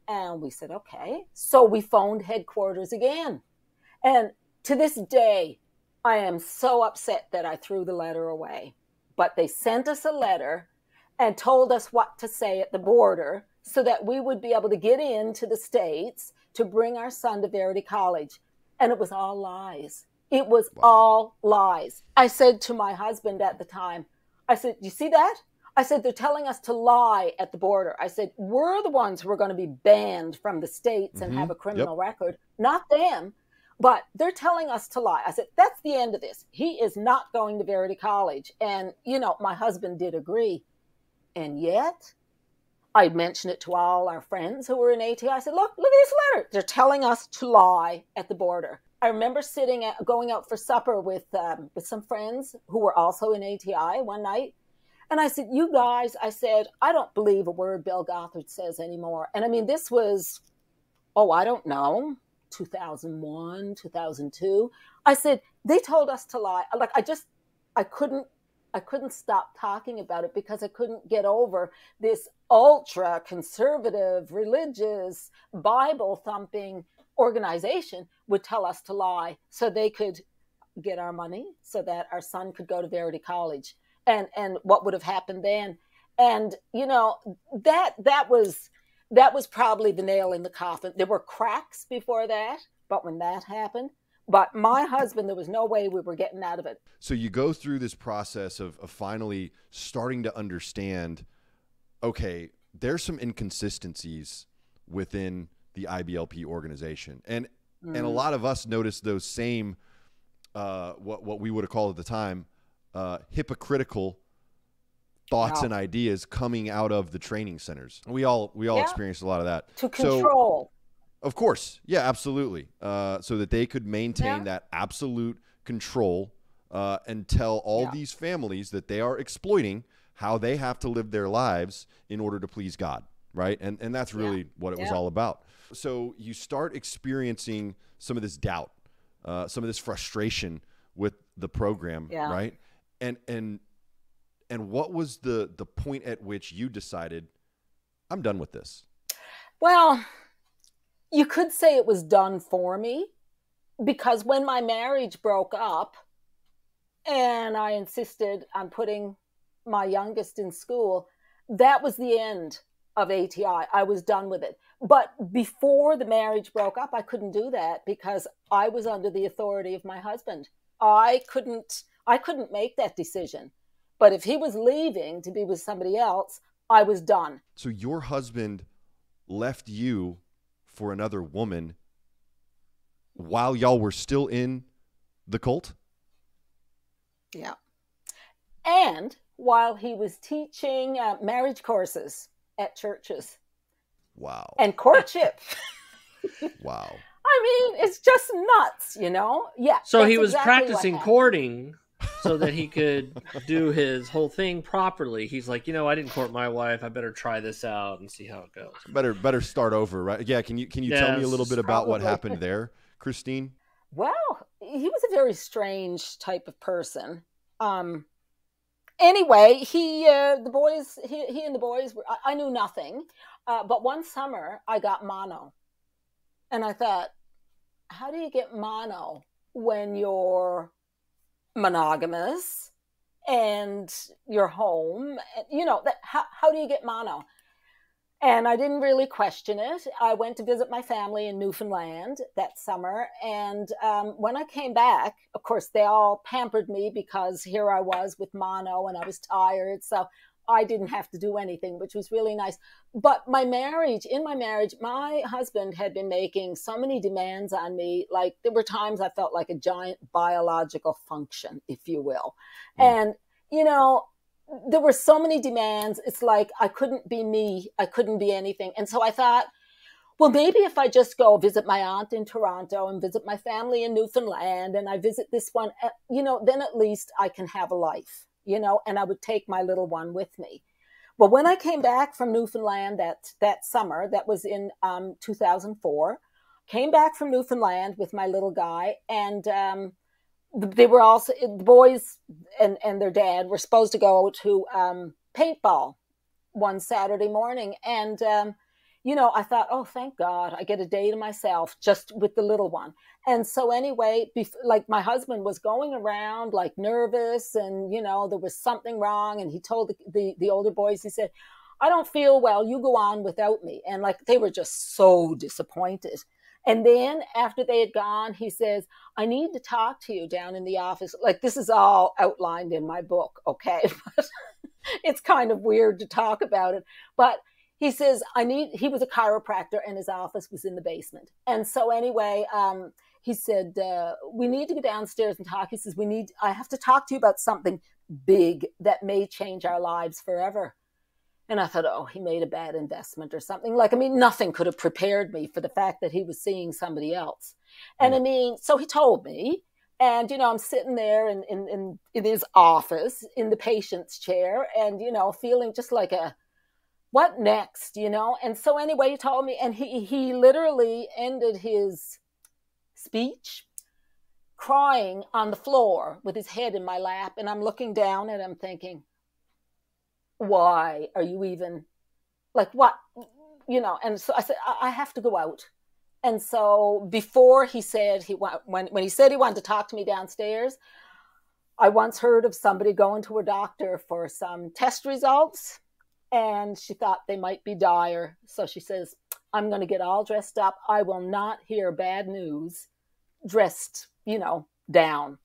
And we said, okay. So we phoned headquarters again. And to this day, I am so upset that I threw the letter away. But they sent us a letter and told us what to say at the border so that we would be able to get into the States to bring our son to Verity College. And it was all lies. It was wow. all lies. I said to my husband at the time, I said, you see that? I said, they're telling us to lie at the border. I said, we're the ones who are going to be banned from the States mm-hmm. and have a criminal yep. record, not them. But they're telling us to lie. I said, that's the end of this. He is not going to Verity College. And, you know, my husband did agree. And yet, I mentioned it to all our friends who were in A T I. I said, look, look at this letter. They're telling us to lie at the border. I remember sitting at, going out for supper with, um, with some friends who were also in A T I one night. And I said, you guys, I said, I don't believe a word Bill Gothard says anymore. And I mean, this was, oh, I don't know. two thousand one, two thousand two. I said, they told us to lie. Like, I just, I couldn't, I couldn't stop talking about it because I couldn't get over this ultra conservative, religious, Bible thumping organization would tell us to lie so they could get our money so that our son could go to Verity College. And, and what would have happened then? And, you know, that, that was, That was probably the nail in the coffin. There were cracks before that, but when that happened, but my husband, there was no way we were getting out of it. So you go through this process of, of finally starting to understand, okay, there's some inconsistencies within the I B L P organization. And, mm-hmm. and a lot of us noticed those same, uh, what, what we would have called at the time, uh, hypocritical thoughts wow. and ideas coming out of the training centers. We all, we all yeah. experienced a lot of that. To control. So, of course. Yeah, absolutely. Uh, so that they could maintain yeah. that absolute control uh, and tell all yeah. these families that they are exploiting how they have to live their lives in order to please God, right? And, and that's really yeah. what it yeah. was all about. So you start experiencing some of this doubt, uh, some of this frustration with the program, yeah. right? And, and, and what was the, the point at which you decided, I'm done with this? Well... You could say it was done for me, because when my marriage broke up and I insisted on putting my youngest in school, that was the end of A T I. I was done with it. But before the marriage broke up, I couldn't do that because I was under the authority of my husband. I couldn't, I couldn't make that decision. But if he was leaving to be with somebody else, I was done. So your husband left you for another woman while y'all were still in the cult? Yeah. And while he was teaching uh, marriage courses at churches. Wow. And courtship. Wow. I mean, it's just nuts, you know? Yeah. So he was exactly practicing courting so that he could do his whole thing properly. He's like, you know, I didn't court my wife. I better try this out and see how it goes. Better, better start over, right? Yeah. Can you can you yes, tell me a little bit about probably. what happened there, Christine? Well, he was a very strange type of person. Um, anyway, he uh, the boys, he, he and the boys were. I, I knew nothing, uh, but one summer I got mono, and I thought, how do you get mono when you're monogamous and your home, you know, that how, how do you get mono? And I didn't really question it. I went to visit my family in Newfoundland that summer. And um, when I came back, of course, they all pampered me because here I was with mono and I was tired. So I didn't have to do anything, which was really nice. But my marriage, in my marriage, my husband had been making so many demands on me. Like there were times I felt like a giant biological function, if you will. Mm. And, you know, there were so many demands. It's like I couldn't be me. I couldn't be anything. And so I thought, well, maybe if I just go visit my aunt in Toronto and visit my family in Newfoundland and I visit this one, you know, then at least I can have a life. You know, and I would take my little one with me. But when I came back from Newfoundland that, that summer, that was in um, two thousand four, came back from Newfoundland with my little guy, and um, they were also, the boys and, and their dad were supposed to go to um, paintball one Saturday morning. And, um, you know, I thought, oh, thank God, I get a day to myself just with the little one. And so anyway, like my husband was going around like nervous and, you know, there was something wrong. And he told the, the, the older boys, he said, I don't feel well. You go on without me. And like they were just so disappointed. And then after they had gone, he says, I need to talk to you down in the office. Like this is all outlined in my book. Okay. But it's kind of weird to talk about it. But he says, I need, he was a chiropractor and his office was in the basement. And so anyway, um, he said, uh, we need to go downstairs and talk. He says, we need, I have to talk to you about something big that may change our lives forever. And I thought, oh, he made a bad investment or something. Like, I mean, nothing could have prepared me for the fact that he was seeing somebody else. And I mean, so he told me, and, you know, I'm sitting there in, in, in, in his office in the patient's chair and, you know, feeling just like a, what next, you know? And so anyway, he told me, and he, he literally ended his speech crying on the floor with his head in my lap. And I'm looking down and I'm thinking, why are you even, like what, you know? And so I said, I, I have to go out. And so before he said, he when, when he said he wanted to talk to me downstairs, I once heard of somebody going to a doctor for some test results. And she thought they might be dire. So she says, I'm going to get all dressed up. I will not hear bad news dressed, you know, down.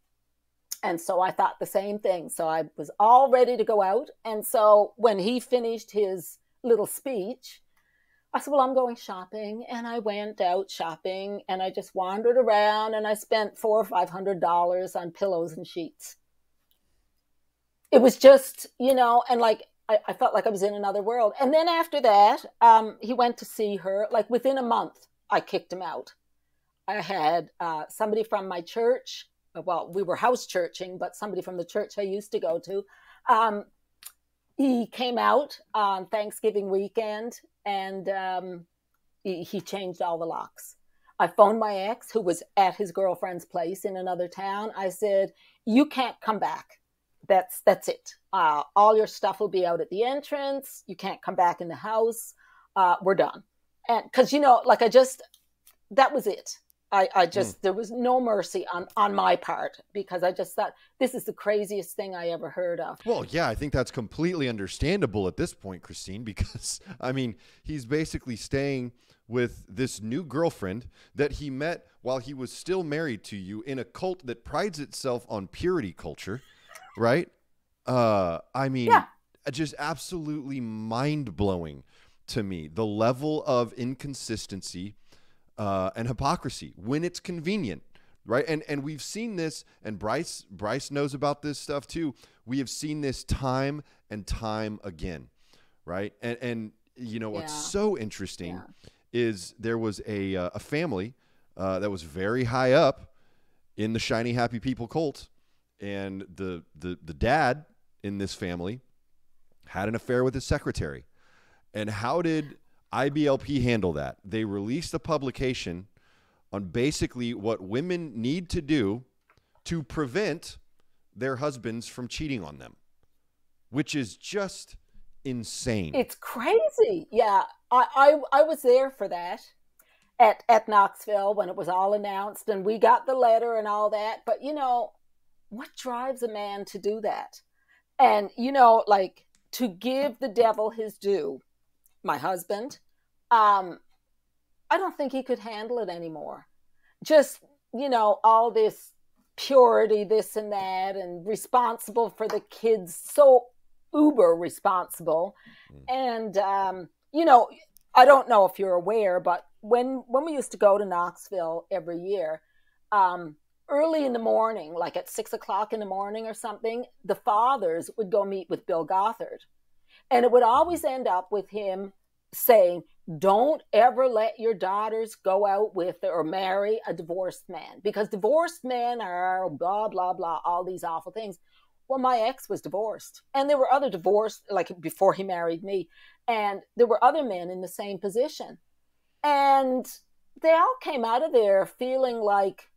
And so I thought the same thing. So I was all ready to go out. And so when he finished his little speech, I said, well, I'm going shopping. And I went out shopping and I just wandered around and I spent four or five hundred dollars on pillows and sheets. It was just, you know, and like, I, I felt like I was in another world. And then after that, um, he went to see her. Like within a month, I kicked him out. I had uh, somebody from my church. Well, we were house churching, but somebody from the church I used to go to, um, he came out on Thanksgiving weekend and um, he, he changed all the locks. I phoned my ex who was at his girlfriend's place in another town. I said, you can't come back. That's, that's it. Uh, all your stuff will be out at the entrance. You can't come back in the house. Uh, we're done. And 'cause you know, like I just, that was it. I, I just, mm. there was no mercy on, on my part because I just thought this is the craziest thing I ever heard of. Well, yeah, I think that's completely understandable at this point, Christine, because I mean, he's basically staying with this new girlfriend that he met while he was still married to you in a cult that prides itself on purity culture, right? Uh, I mean, yeah. Just absolutely mind-blowing to me, the level of inconsistency Uh, and hypocrisy when it's convenient, right? And and we've seen this, and Brice Brice knows about this stuff too. We have seen this time and time again, right? And and you know yeah. what's so interesting yeah. is there was a uh, a family uh, that was very high up in the Shiny Happy People cult, and the the the dad in this family had an affair with his secretary. And how did I B L P handle that? They released a publication on basically what women need to do to prevent their husbands from cheating on them, which is just insane. It's crazy. Yeah. I, I, I was there for that at, at Knoxville when it was all announced and we got the letter and all that. But you know, what drives a man to do that? And you know, like to give the devil his due, my husband, um, I don't think he could handle it anymore. Just, you know, all this purity, this and that, and responsible for the kids, so uber responsible. And, um, you know, I don't know if you're aware, but when, when we used to go to Knoxville every year, um, early in the morning, like at six o'clock in the morning or something, the fathers would go meet with Bill Gothard. And it would always end up with him saying, don't ever let your daughters go out with or marry a divorced man because divorced men are blah, blah, blah, all these awful things. Well, my ex was divorced and there were other divorced, like before he married me, and there were other men in the same position. And they all came out of there feeling like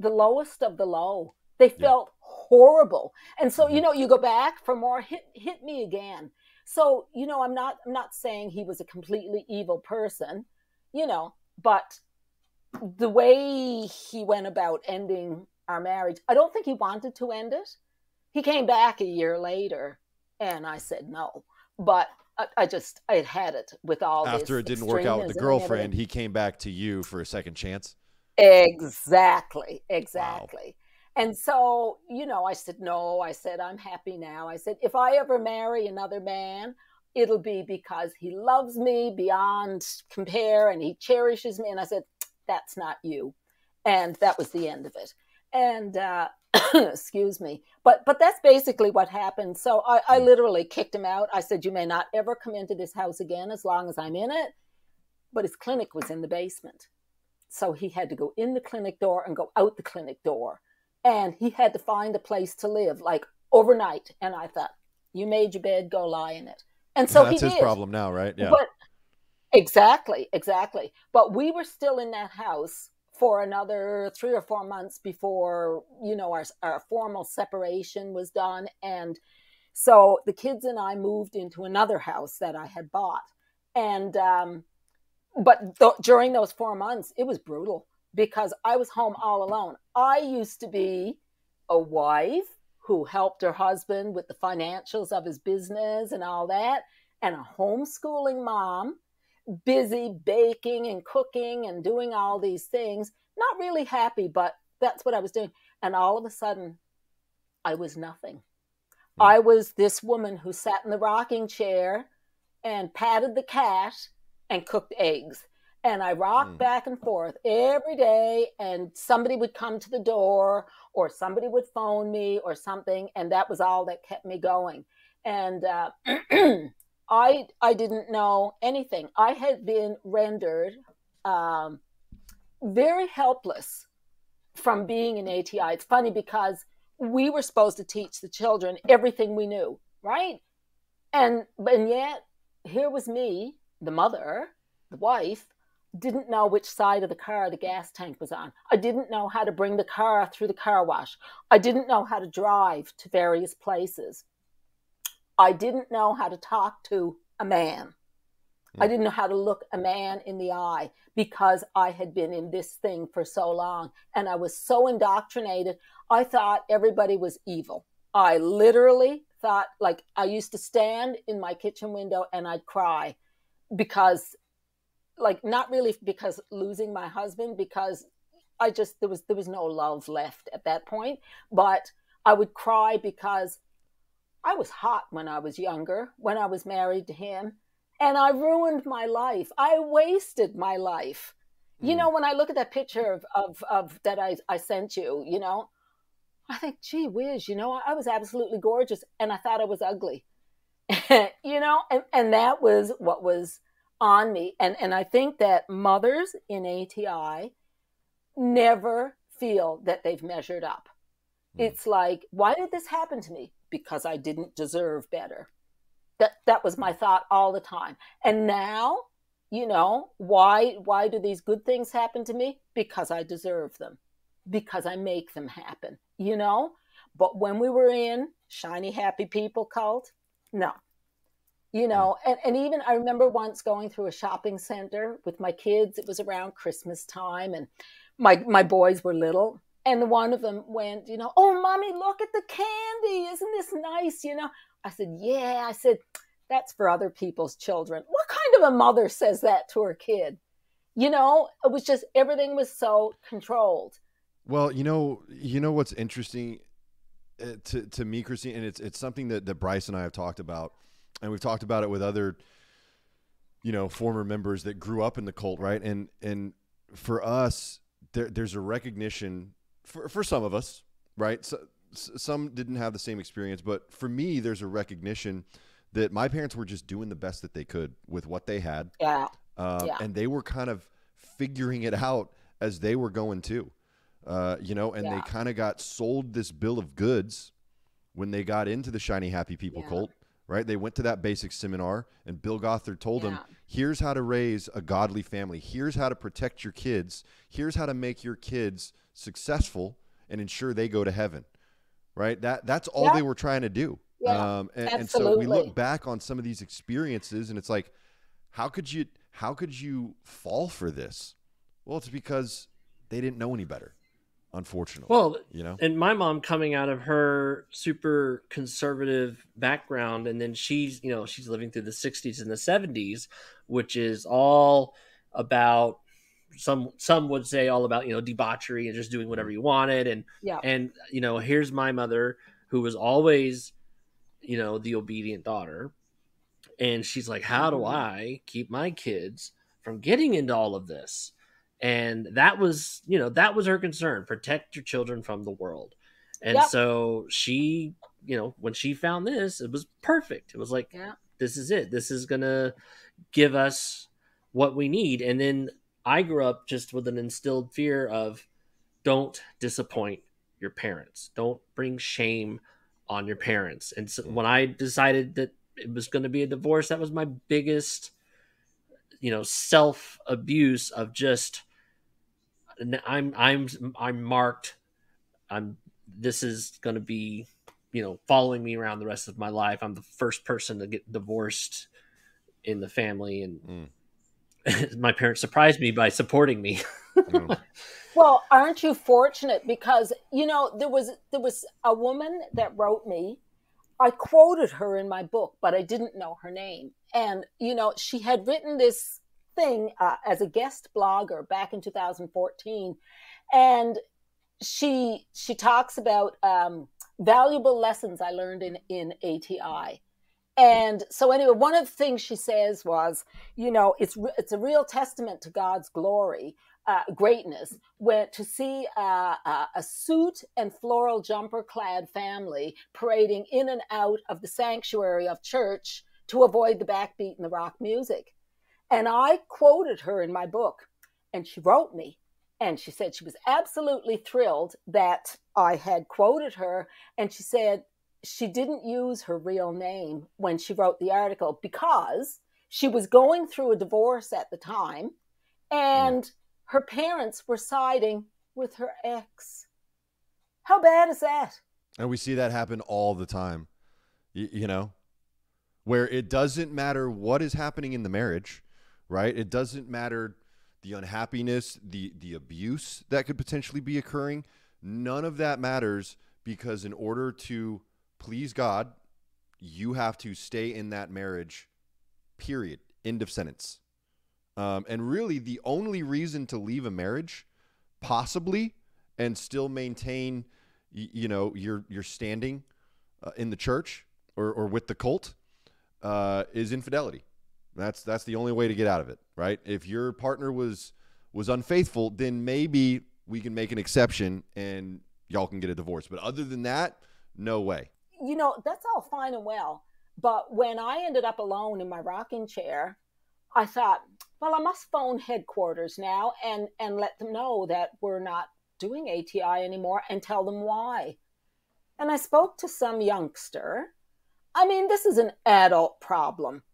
the lowest of the low. They felt yeah. horrible. And so, you know, you go back for more, hit, hit me again. So, you know, I'm not, I'm not saying he was a completely evil person, you know, but the way he went about ending our marriage, I don't think he wanted to end it. He came back a year later and I said no, but I, I just, I had had it with all after it didn't work out with the girlfriend, he came back to you for a second chance. Exactly. Exactly. Wow. And so, you know, I said, no, I said, I'm happy now. I said, if I ever marry another man, it'll be because he loves me beyond compare and he cherishes me. And I said, that's not you. And that was the end of it. And uh, excuse me. But but that's basically what happened. So I, I literally kicked him out. I said, you may not ever come into this house again as long as I'm in it. But his clinic was in the basement. So he had to go in the clinic door and go out the clinic door. And he had to find a place to live, like overnight. And I thought, you made your bed, go lie in it. And so yeah, that's he did. His problem now, right? Yeah. But exactly, exactly. But we were still in that house for another three or four months before, you know, our, our formal separation was done. And so the kids and I moved into another house that I had bought. And um, but th during those four months, it was brutal. Because I was home all alone. I used to be a wife who helped her husband with the financials of his business and all that, and a homeschooling mom busy baking and cooking and doing all these things, not really happy, but that's what I was doing. And all of a sudden, I was nothing. Mm. I was this woman who sat in the rocking chair and patted the cat and cooked eggs. And I rocked mm. back and forth every day, and somebody would come to the door or somebody would phone me or something. And that was all that kept me going. And uh, I, I didn't know anything. I had been rendered um, very helpless from being an A T I. It's funny because we were supposed to teach the children everything we knew, right? And, and yet here was me, the mother, the wife, didn't know which side of the car the gas tank was on. I didn't know how to bring the car through the car wash. I didn't know how to drive to various places. I didn't know how to talk to a man. Mm. I didn't know how to look a man in the eye because I had been in this thing for so long. And I was so indoctrinated. I thought everybody was evil. I literally thought, like, I used to stand in my kitchen window and I'd cry because, like, not really because losing my husband, because I just, there was, there was no love left at that point, but I would cry because I was hot when I was younger, when I was married to him, and I ruined my life. I wasted my life. Mm. You know, when I look at that picture of, of, of that I, I sent you, you know, I think, gee whiz, you know, I was absolutely gorgeous and I thought I was ugly, you know, and, and that was what was on me. And, and I think that mothers in A T I never feel that they've measured up. Mm. It's like, why did this happen to me? Because I didn't deserve better. That, that was my thought all the time. And now, you know, why, why do these good things happen to me? Because I deserve them, because I make them happen, you know? But when we were in Shiny Happy People cult, no. You know, and, and even I remember once going through a shopping center with my kids. It was around Christmas time and my, my boys were little. And one of them went, you know, oh, Mommy, look at the candy. Isn't this nice? You know, I said, yeah. I said, that's for other people's children. What kind of a mother says that to her kid? You know, it was just, everything was so controlled. Well, you know, you know what's interesting to, to me, Christine, and it's, it's something that, that Brice and I have talked about. And we've talked about it with other, you know, former members that grew up in the cult, right? And and for us, there, there's a recognition for for some of us, right? So, some didn't have the same experience, but for me, there's a recognition that my parents were just doing the best that they could with what they had, yeah, uh, yeah. and they were kind of figuring it out as they were going too, uh, you know. And yeah. they kind of got sold this bill of goods when they got into the Shiny Happy People yeah. cult. Right? They went to that basic seminar and Bill Gothard told yeah. them, here's how to raise a godly family. Here's how to protect your kids. Here's how to make your kids successful and ensure they go to heaven. Right? That That's all yeah. they were trying to do. Yeah. Um, and, and so we look back on some of these experiences and it's like, how could you, how could you fall for this? Well, it's because they didn't know any better. Unfortunately, well, you know, and my mom coming out of her super conservative background, and then she's, you know, she's living through the sixties and the seventies, which is all about some, some would say all about, you know, debauchery and just doing whatever you wanted. And, yeah. and, you know, here's my mother who was always, you know, the obedient daughter. And she's like, how do I keep my kids from getting into all of this? And that was, you know, that was her concern, protect your children from the world. And yep. so she, you know, when she found this, it was perfect. It was like, yeah. this is it. This is going to give us what we need. And then I grew up just with an instilled fear of don't disappoint your parents. Don't bring shame on your parents. And so when I decided that it was going to be a divorce, that was my biggest, you know, self-abuse of just, I'm, I'm, I'm marked. I'm, this is going to be, you know, following me around the rest of my life. I'm the first person to get divorced in the family. And mm. my parents surprised me by supporting me. mm. Well, aren't you fortunate? Because, you know, there was, there was a woman that wrote me. I quoted her in my book, but I didn't know her name. And, you know, she had written this thing uh, as a guest blogger back in two thousand fourteen, and she she talks about um, valuable lessons I learned in in A T I. And so anyway, one of the things she says was, you know, it's it's a real testament to God's glory, uh, greatness, where to see a, a, a suit and floral jumper clad family parading in and out of the sanctuary of church to avoid the backbeat and the rock music. And I quoted her in my book, and she wrote me, and she said she was absolutely thrilled that I had quoted her, and she said, she didn't use her real name when she wrote the article because she was going through a divorce at the time and mm. her parents were siding with her ex. How bad is that? And we see that happen all the time, you, you know, where it doesn't matter what is happening in the marriage, right? It doesn't matter the unhappiness, the, the abuse that could potentially be occurring. None of that matters because in order to please God, you have to stay in that marriage, period, end of sentence. Um, and really the only reason to leave a marriage possibly and still maintain, you know, your, your standing uh, in the church or, or with the cult uh, is infidelity. That's, that's the only way to get out of it, right? If your partner was, was unfaithful, then maybe we can make an exception and y'all can get a divorce. But other than that, no way. You know, that's all fine and well, but when I ended up alone in my rocking chair, I thought, well, I must phone headquarters now and, and let them know that we're not doing A T I anymore and tell them why. And I spoke to some youngster. I mean, this is an adult problem.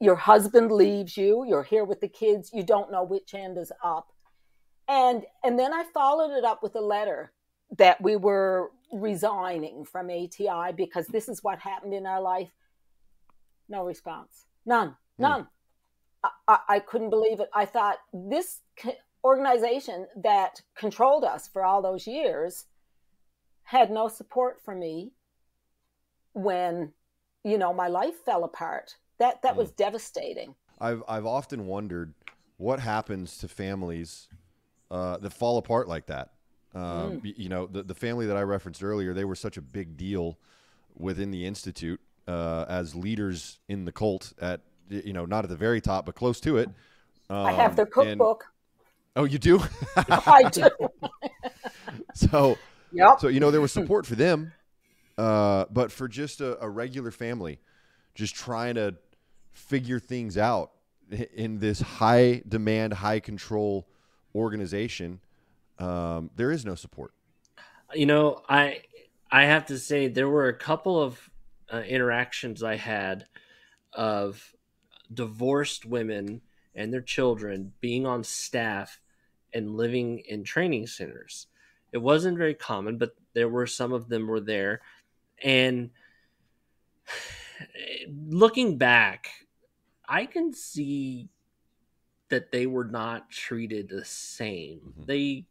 Your husband leaves you, you're here with the kids, you don't know which end is up. And, and then I followed it up with a letter that we were resigning from A T I because this is what happened in our life. No response. None. None. Mm. I, I, I couldn't believe it. I thought this organization that controlled us for all those years had no support for me when, you know, my life fell apart. That that mm. was devastating. I've, I've often wondered what happens to families uh, that fall apart like that. Um, mm. You know, the, the family that I referenced earlier, they were such a big deal within the Institute uh, as leaders in the cult at, you know, not at the very top, but close to it. Um, I have their cookbook. And, oh, you do? I do. so, yep. so, you know, there was support for them, uh, but for just a, a regular family, just trying to figure things out in this high demand, high control organization, um there is no support. You know, I I have to say there were a couple of uh, interactions I had of divorced women and their children being on staff and living in training centers. It wasn't very common, but there were some of them were there. And looking back, I can see that they were not treated the same. Mm-hmm. They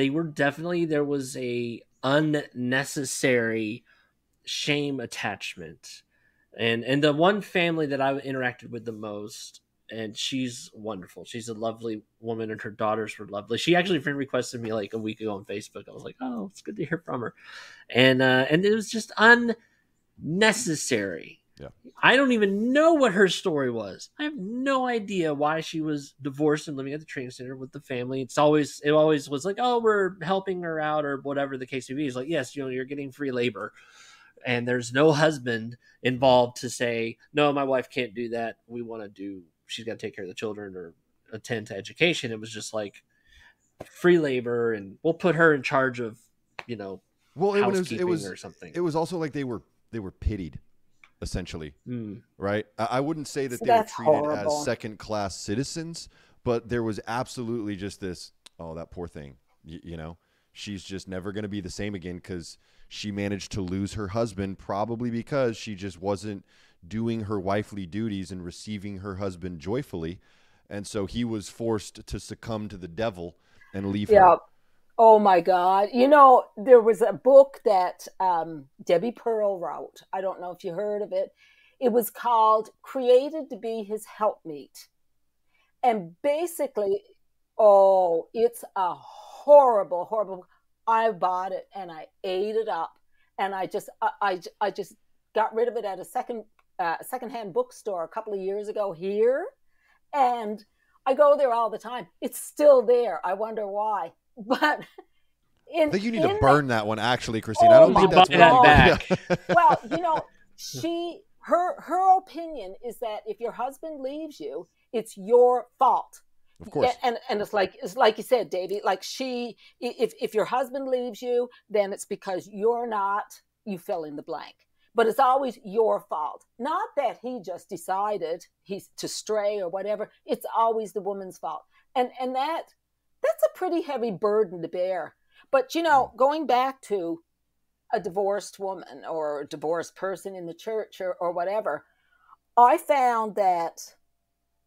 They were definitely, there was a unnecessary shame attachment. And and the one family that I interacted with the most, and she's wonderful. She's a lovely woman and her daughters were lovely. She actually friend requested me like a week ago on Facebook. I was like, oh, it's good to hear from her. And, uh, and it was just unnecessary. Yeah. I don't even know what her story was. I have no idea why she was divorced and living at the training center with the family. It's always, it always was like, oh, we're helping her out or whatever the case may be. It's like, yes, you know, you're getting free labor and there's no husband involved to say, no, my wife can't do that. We want to do, she's got to take care of the children or attend to education. It was just like free labor and we'll put her in charge of, you know, well, it, housekeeping it was, or something. It was also like they were, they were pitied. Essentially, mm. right? I wouldn't say that they That's were treated horrible. As second-class citizens, but there was absolutely just this, oh, that poor thing, y you know? She's just never going to be the same again because she managed to lose her husband probably because she just wasn't doing her wifely duties and receiving her husband joyfully. And so he was forced to succumb to the devil and leave yeah. her. Oh my God. You know, there was a book that um, Debbie Pearl wrote. I don't know if you heard of it. It was called Created to Be His Helpmeet. And basically, oh, it's a horrible, horrible. I bought it and I ate it up, and I just, I, I, I just got rid of it at a second, uh, secondhand bookstore a couple of years ago here, and I go there all the time. It's still there. I wonder why, but. In, I think you need to burn the, that one, actually, Christine. Oh I don't think that's what you Well, you know, she, her, her opinion is that if your husband leaves you, it's your fault. Of course. And and it's like it's like you said, Davey. Like she, if if your husband leaves you, then it's because you're not. You fill in the blank. But it's always your fault. Not that he just decided he's to stray or whatever. It's always the woman's fault. And and that that's a pretty heavy burden to bear. But, you know, going back to a divorced woman or a divorced person in the church or, or whatever, I found that,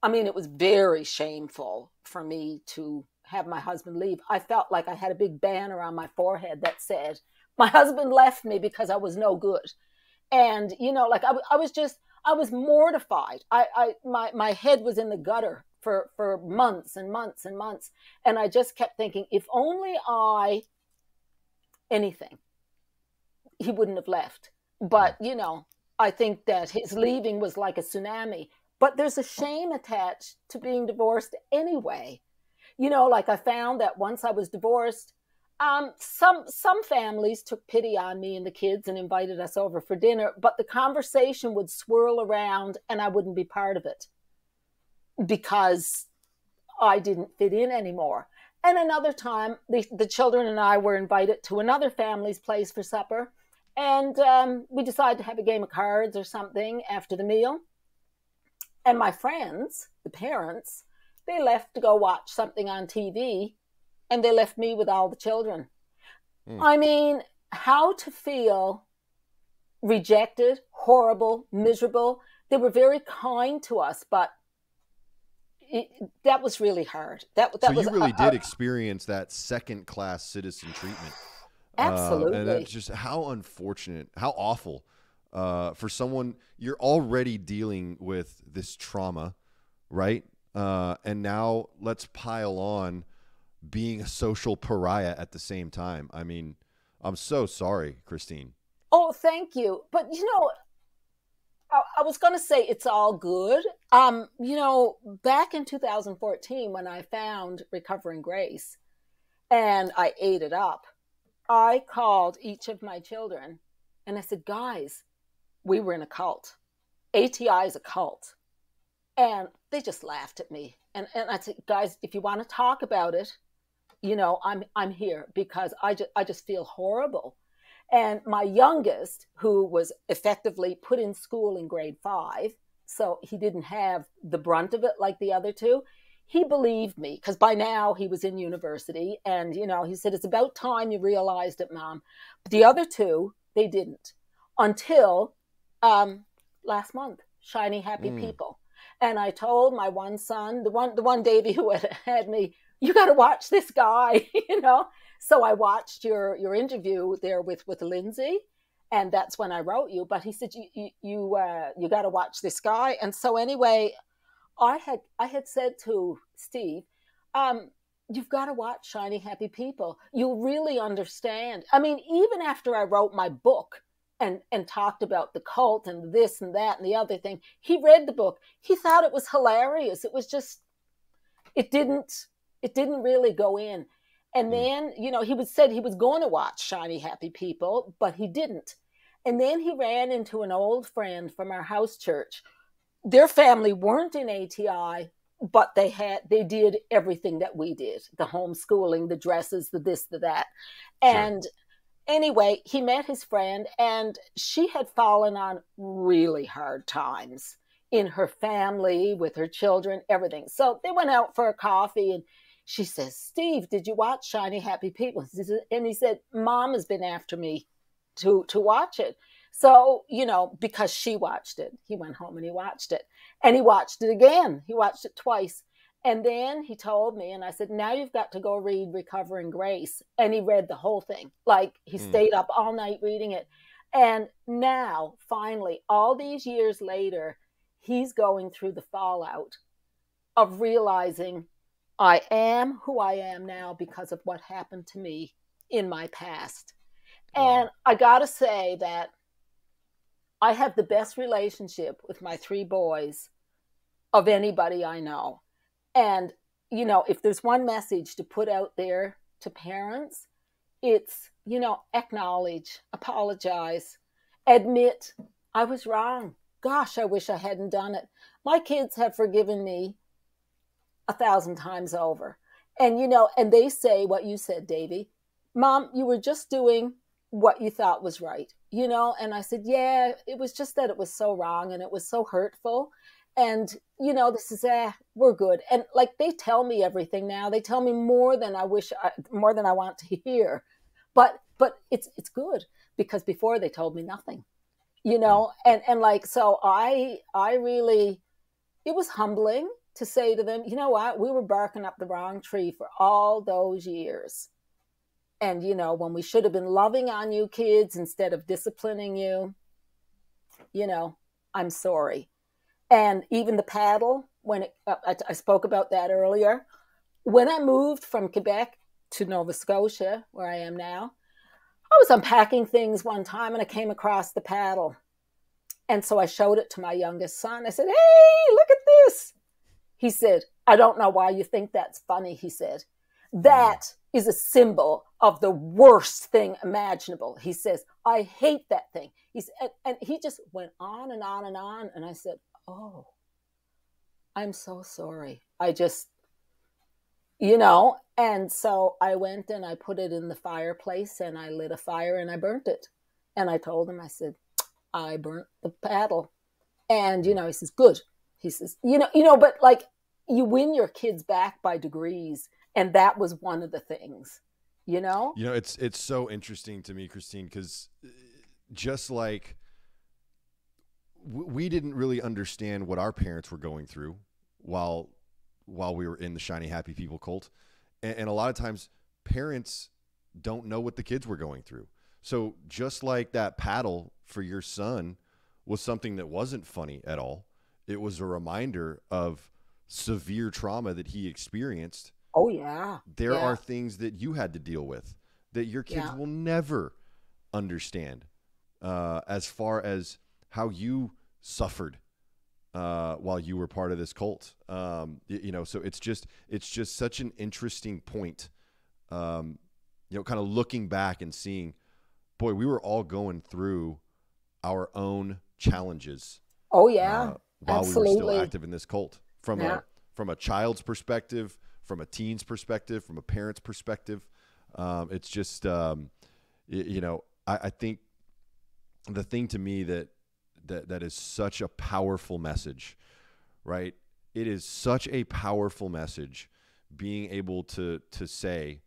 I mean, it was very shameful for me to have my husband leave. I felt like I had a big banner on my forehead that said, my husband left me because I was no good. And, you know, like I, I was just, I was mortified. I, I my, my head was in the gutter for, for months and months and months. And I just kept thinking, if only I... anything, he wouldn't have left. But, you know, I think that his leaving was like a tsunami. But there's a shame attached to being divorced anyway. You know, like I found that once I was divorced, um, some some families took pity on me and the kids and invited us over for dinner, but the conversation would swirl around and I wouldn't be part of it because I didn't fit in anymore. And another time, the, the children and I were invited to another family's place for supper. And um, we decided to have a game of cards or something after the meal. And my friends, the parents, they left to go watch something on T V. And they left me with all the children. Mm. I mean, how to feel rejected, horrible, miserable. They were very kind to us, but It, that was really hard. That, that so was, you really uh, did experience that second-class citizen treatment. Absolutely. Uh, and that's just how unfortunate, how awful uh, for someone. You're already dealing with this trauma, right? Uh, and now let's pile on being a social pariah at the same time. I mean, I'm so sorry, Christine. Oh, thank you. But, you know, I was going to say it's all good. Um, you know, back in two thousand fourteen, when I found Recovering Grace and I ate it up, I called each of my children and I said, guys, we were in a cult. A T I is a cult. And they just laughed at me. And, and I said, guys, if you want to talk about it, you know, I'm, I'm here because I just, I just feel horrible. And my youngest, who was effectively put in school in grade five, so he didn't have the brunt of it like the other two, he believed me because by now he was in university. And, you know, he said, it's about time you realized it, Mom. But the other two, they didn't until um, last month, Shiny Happy mm. People. And I told my one son, the one, the one Davey who had, had me, you got to watch this guy, you know. So I watched your, your interview there with, with Lindsay, and that's when I wrote you. But he said, you, you, you, uh, you got to watch this guy. And so anyway, I had, I had said to Steve, um, you've got to watch Shiny Happy People. You'll really understand. I mean, even after I wrote my book and, and talked about the cult and this and that and the other thing, he read the book. He thought it was hilarious. It was just, it didn't, it didn't really go in. And then, you know, he was said he was going to watch Shiny Happy People, but he didn't. And then he ran into an old friend from our house church. Their family weren't in A T I, but they had they did everything that we did, the homeschooling, the dresses, the this, the that. And sure. Anyway, he met his friend, and she had fallen on really hard times in her family, with her children, everything. So they went out for a coffee, and she says, Steve, did you watch Shiny Happy People? And he said, Mom has been after me to, to watch it. So, you know, because she watched it, he went home and he watched it. And he watched it again. He watched it twice. And then he told me, and I said, now you've got to go read Recovering Grace. And he read the whole thing. Like, he mm. stayed up all night reading it. And now, finally, all these years later, he's going through the fallout of realizing I am who I am now because of what happened to me in my past. Wow. And I got to say that I have the best relationship with my three boys of anybody I know. And, you know, if there's one message to put out there to parents, it's, you know, acknowledge, apologize, admit I was wrong. Gosh, I wish I hadn't done it. My kids have forgiven me a thousand times over. And, you know, and they say what you said, Davey, Mom, you were just doing what you thought was right, you know? And I said, yeah, it was just that it was so wrong and it was so hurtful. And, you know, this is, eh, we're good. And like, they tell me everything now. They tell me more than I wish, I, more than I want to hear. But, but it's, it's good, because before they told me nothing, you know? And, and like, so I, I really, it was humbling to say to them, you know what, we were barking up the wrong tree for all those years. And, you know, when we should have been loving on you kids instead of disciplining you, you know, I'm sorry. And even the paddle, when it, I, I spoke about that earlier, when I moved from Quebec to Nova Scotia, where I am now, I was unpacking things one time and I came across the paddle. And so I showed it to my youngest son. I said, hey, look at this. He said, I don't know why you think that's funny, he said. That is a symbol of the worst thing imaginable. He says, I hate that thing. He's, and, and he just went on and on and on. And I said, oh, I'm so sorry. I just, you know, and so I went and I put it in the fireplace and I lit a fire and I burnt it. And I told him, I said, I burnt the paddle. And, you know, he says, good. He says, you know, you know, but like, you win your kids back by degrees. And that was one of the things, you know? You know, it's it's so interesting to me, Christine, because just like we didn't really understand what our parents were going through while while we were in the Shiny Happy People cult. And, and a lot of times parents don't know what the kids were going through. So just like that paddle for your son was something that wasn't funny at all. It was a reminder of severe trauma that he experienced. Oh, yeah. There yeah. are things that you had to deal with that your kids yeah. will never understand uh, as far as how you suffered uh, while you were part of this cult. Um, you, you know, so it's just it's just such an interesting point, um, you know, kind of looking back and seeing, boy, we were all going through our own challenges. Oh, yeah. Uh, while Absolutely. we were still active in this cult from, yeah. a, from a child's perspective, from a teen's perspective, from a parent's perspective. Um, it's just, um, you, you know, I, I think the thing to me that, that, that is such a powerful message, right? It is such a powerful message, being able to, to say,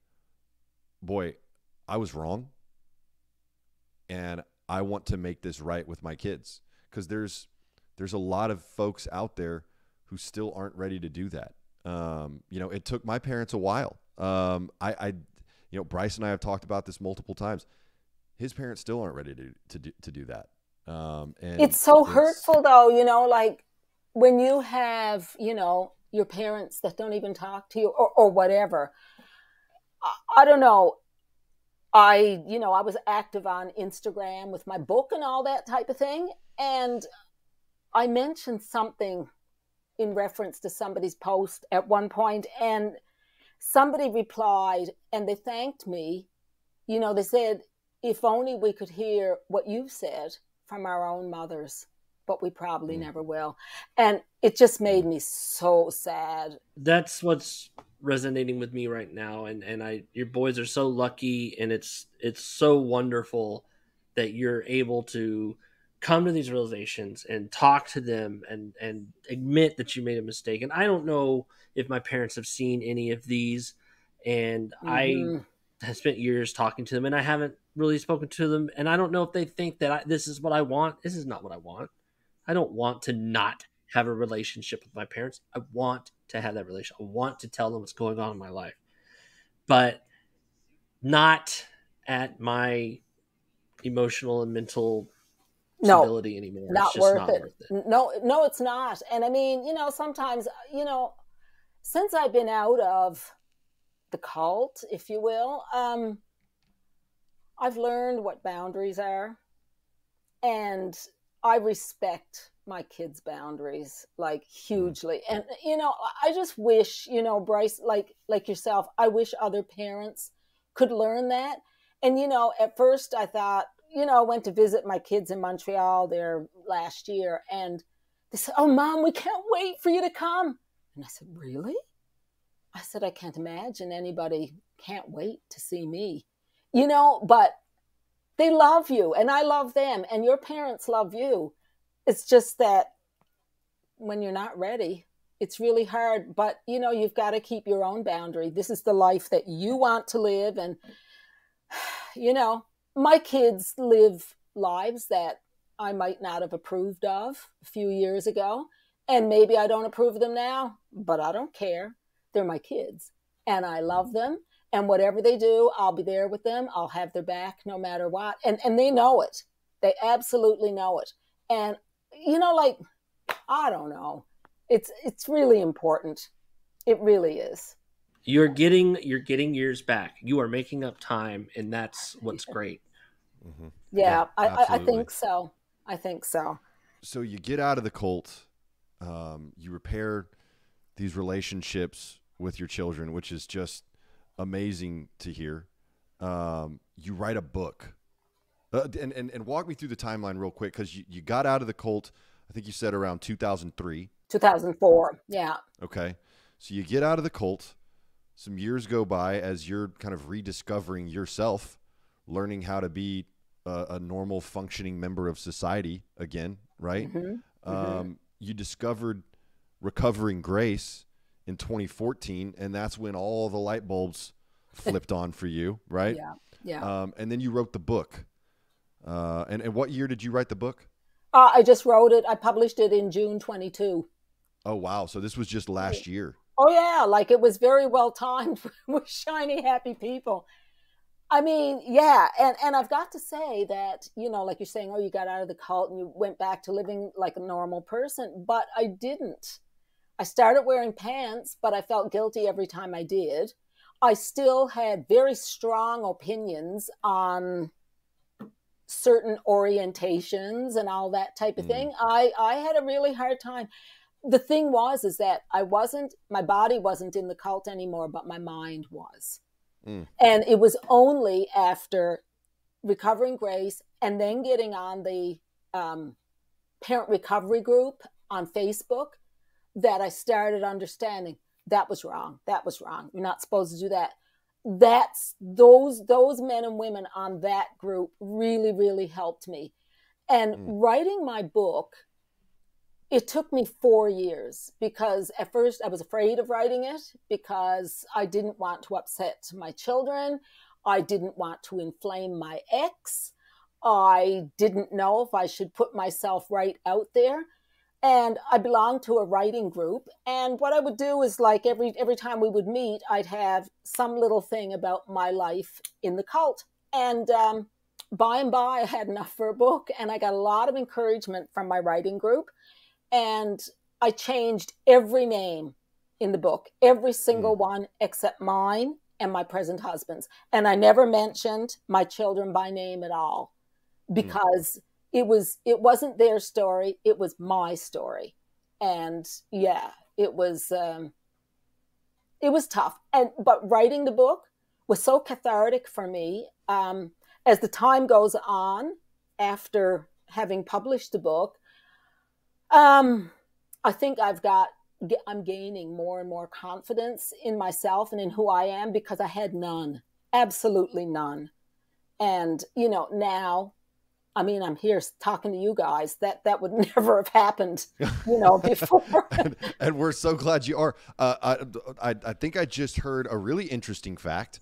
boy, I was wrong and I want to make this right with my kids. 'Cause there's, there's a lot of folks out there who still aren't ready to do that. Um, you know, it took my parents a while. Um, I, I, you know, Brice and I have talked about this multiple times. His parents still aren't ready to, to, do, to do that. Um, and it's so it's, hurtful though, you know, like when you have, you know, your parents that don't even talk to you or, or whatever, I, I don't know. I, you know, I was active on Instagram with my book and all that type of thing. And I mentioned something in reference to somebody's post at one point, and somebody replied and they thanked me. You know, they said, if only we could hear what you've said from our own mothers, but we probably mm. never will. And it just made me so sad. That's what's resonating with me right now. And, and I, your boys are so lucky, and it's, it's so wonderful that you're able to come to these realizations and talk to them and, and admit that you made a mistake. And I don't know if my parents have seen any of these, and mm-hmm. I have spent years talking to them and I haven't really spoken to them. And I don't know if they think that I, this is what I want. This is not what I want. I don't want to not have a relationship with my parents. I want to have that relationship. I want to tell them what's going on in my life, but not at my emotional and mental no, anymore. Not, worth, not it. worth it. No, no, it's not. And I mean, you know, sometimes, you know, since I've been out of the cult, if you will, um, I've learned what boundaries are, and I respect my kids' boundaries, like, hugely. And, you know, I just wish, you know, Brice, like, like yourself, I wish other parents could learn that. And, you know, at first I thought, you know, I went to visit my kids in Montreal there last year, and they said, "Oh, Mom, we can't wait for you to come." And I said, "Really?" I said, "I can't imagine anybody can't wait to see me." You know, but they love you, and I love them, and your parents love you. It's just that when you're not ready, it's really hard. But, you know, you've got to keep your own boundary. This is the life that you want to live. And, you know, my kids live lives that I might not have approved of a few years ago. And maybe I don't approve of them now, but I don't care. They're my kids, and I love them. And whatever they do, I'll be there with them. I'll have their back no matter what. And and they know it. They absolutely know it. And, you know, like, I don't know. It's it's really important. It really is. You're getting you're getting years back. You are making up time, and that's what's great. Mm-hmm. Yeah, yeah, I, I think so. I think so. So you get out of the cult. Um, you repair these relationships with your children, which is just amazing to hear. Um, you write a book, uh, and, and, and walk me through the timeline real quick. 'Cause you, you got out of the cult, I think you said around two thousand three, two thousand four. Yeah. Okay. So you get out of the cult, some years go by as you're kind of rediscovering yourself, learning how to be a, a normal functioning member of society again. Right. Mm-hmm. Um, mm-hmm. You discovered Recovering Grace in twenty fourteen, and that's when all the light bulbs flipped on for you, right? Yeah, yeah. Um, and then you wrote the book. Uh, and, and what year did you write the book? Uh, I just wrote it. I published it in June twenty-two. Oh, wow. So this was just last year. Oh, yeah. Like, it was very well timed with Shiny Happy People. I mean, yeah. And, and I've got to say that, you know, like you're saying, oh, you got out of the cult and you went back to living like a normal person. But I didn't. I started wearing pants, but I felt guilty every time I did. I still had very strong opinions on certain orientations and all that type of thing. Mm. I, I had a really hard time. The thing was, is that I wasn't, my body wasn't in the cult anymore, but my mind was. Mm. And it was only after Recovering Grace and then getting on the um, parent recovery group on Facebook that I started understanding that was wrong. That was wrong. You're not supposed to do that. That's those, those men and women on that group really, really helped me. And mm. writing my book, it took me four years because at first I was afraid of writing it because I didn't want to upset my children. I didn't want to inflame my ex. I didn't know if I should put myself right out there. And I belonged to a writing group. And what I would do is, like, every every time we would meet, I'd have some little thing about my life in the cult. And um, by and by, I had enough for a book. And I got a lot of encouragement from my writing group. And I changed every name in the book, every single one except mine and my present husband's. And I never mentioned my children by name at all because... Mm. It was, it wasn't their story. It was my story. And yeah, it was, um, it was tough. And, but writing the book was so cathartic for me. Um, as the time goes on, after having published the book, um, I think I've got, I'm gaining more and more confidence in myself and in who I am because I had none, absolutely none. And, you know, now, I mean, I'm here talking to you guys. That that would never have happened, you know, before. and, and we're so glad you are. Uh, I, I I think I just heard a really interesting fact.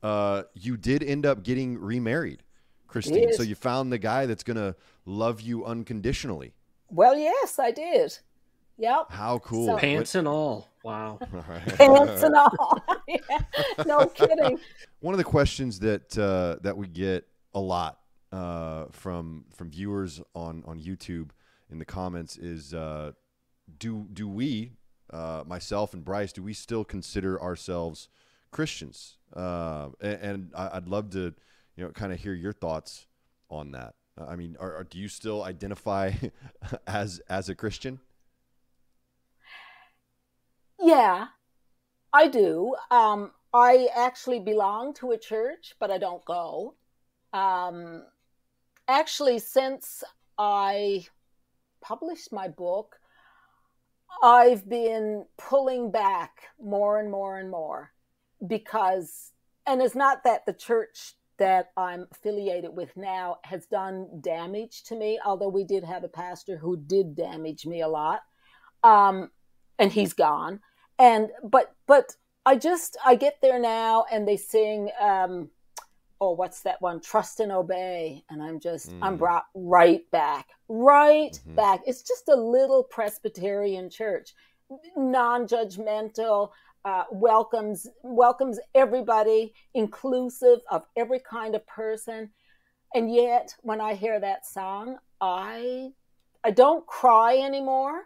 Uh, you did end up getting remarried, Christine. So you found the guy that's going to love you unconditionally. Well, yes, I did. Yep. How cool. So, pants what, and all. Wow. Pants and all. Yeah. No kidding. One of the questions that uh, that we get a lot uh from from viewers on on YouTube in the comments is uh do do we uh, myself and Brice, do we still consider ourselves Christians? Uh, and, and I'd love to, you know, kind of hear your thoughts on that. I mean, are, are, do you still identify as as a Christian? Yeah, I do. Um, I actually belong to a church, but I don't go. Um, actually, since I published my book, I've been pulling back more and more and more because, and it's not that the church that I'm affiliated with now has done damage to me, although we did have a pastor who did damage me a lot, um, and he's gone. And but but I just I get there now, and they sing, um, oh, what's that one? Trust and Obey, and I'm just mm. I'm brought right back, right mm-hmm. back. It's just a little Presbyterian church, non-judgmental. Uh, welcomes welcomes everybody, inclusive of every kind of person. And yet when I hear that song, I I don't cry anymore,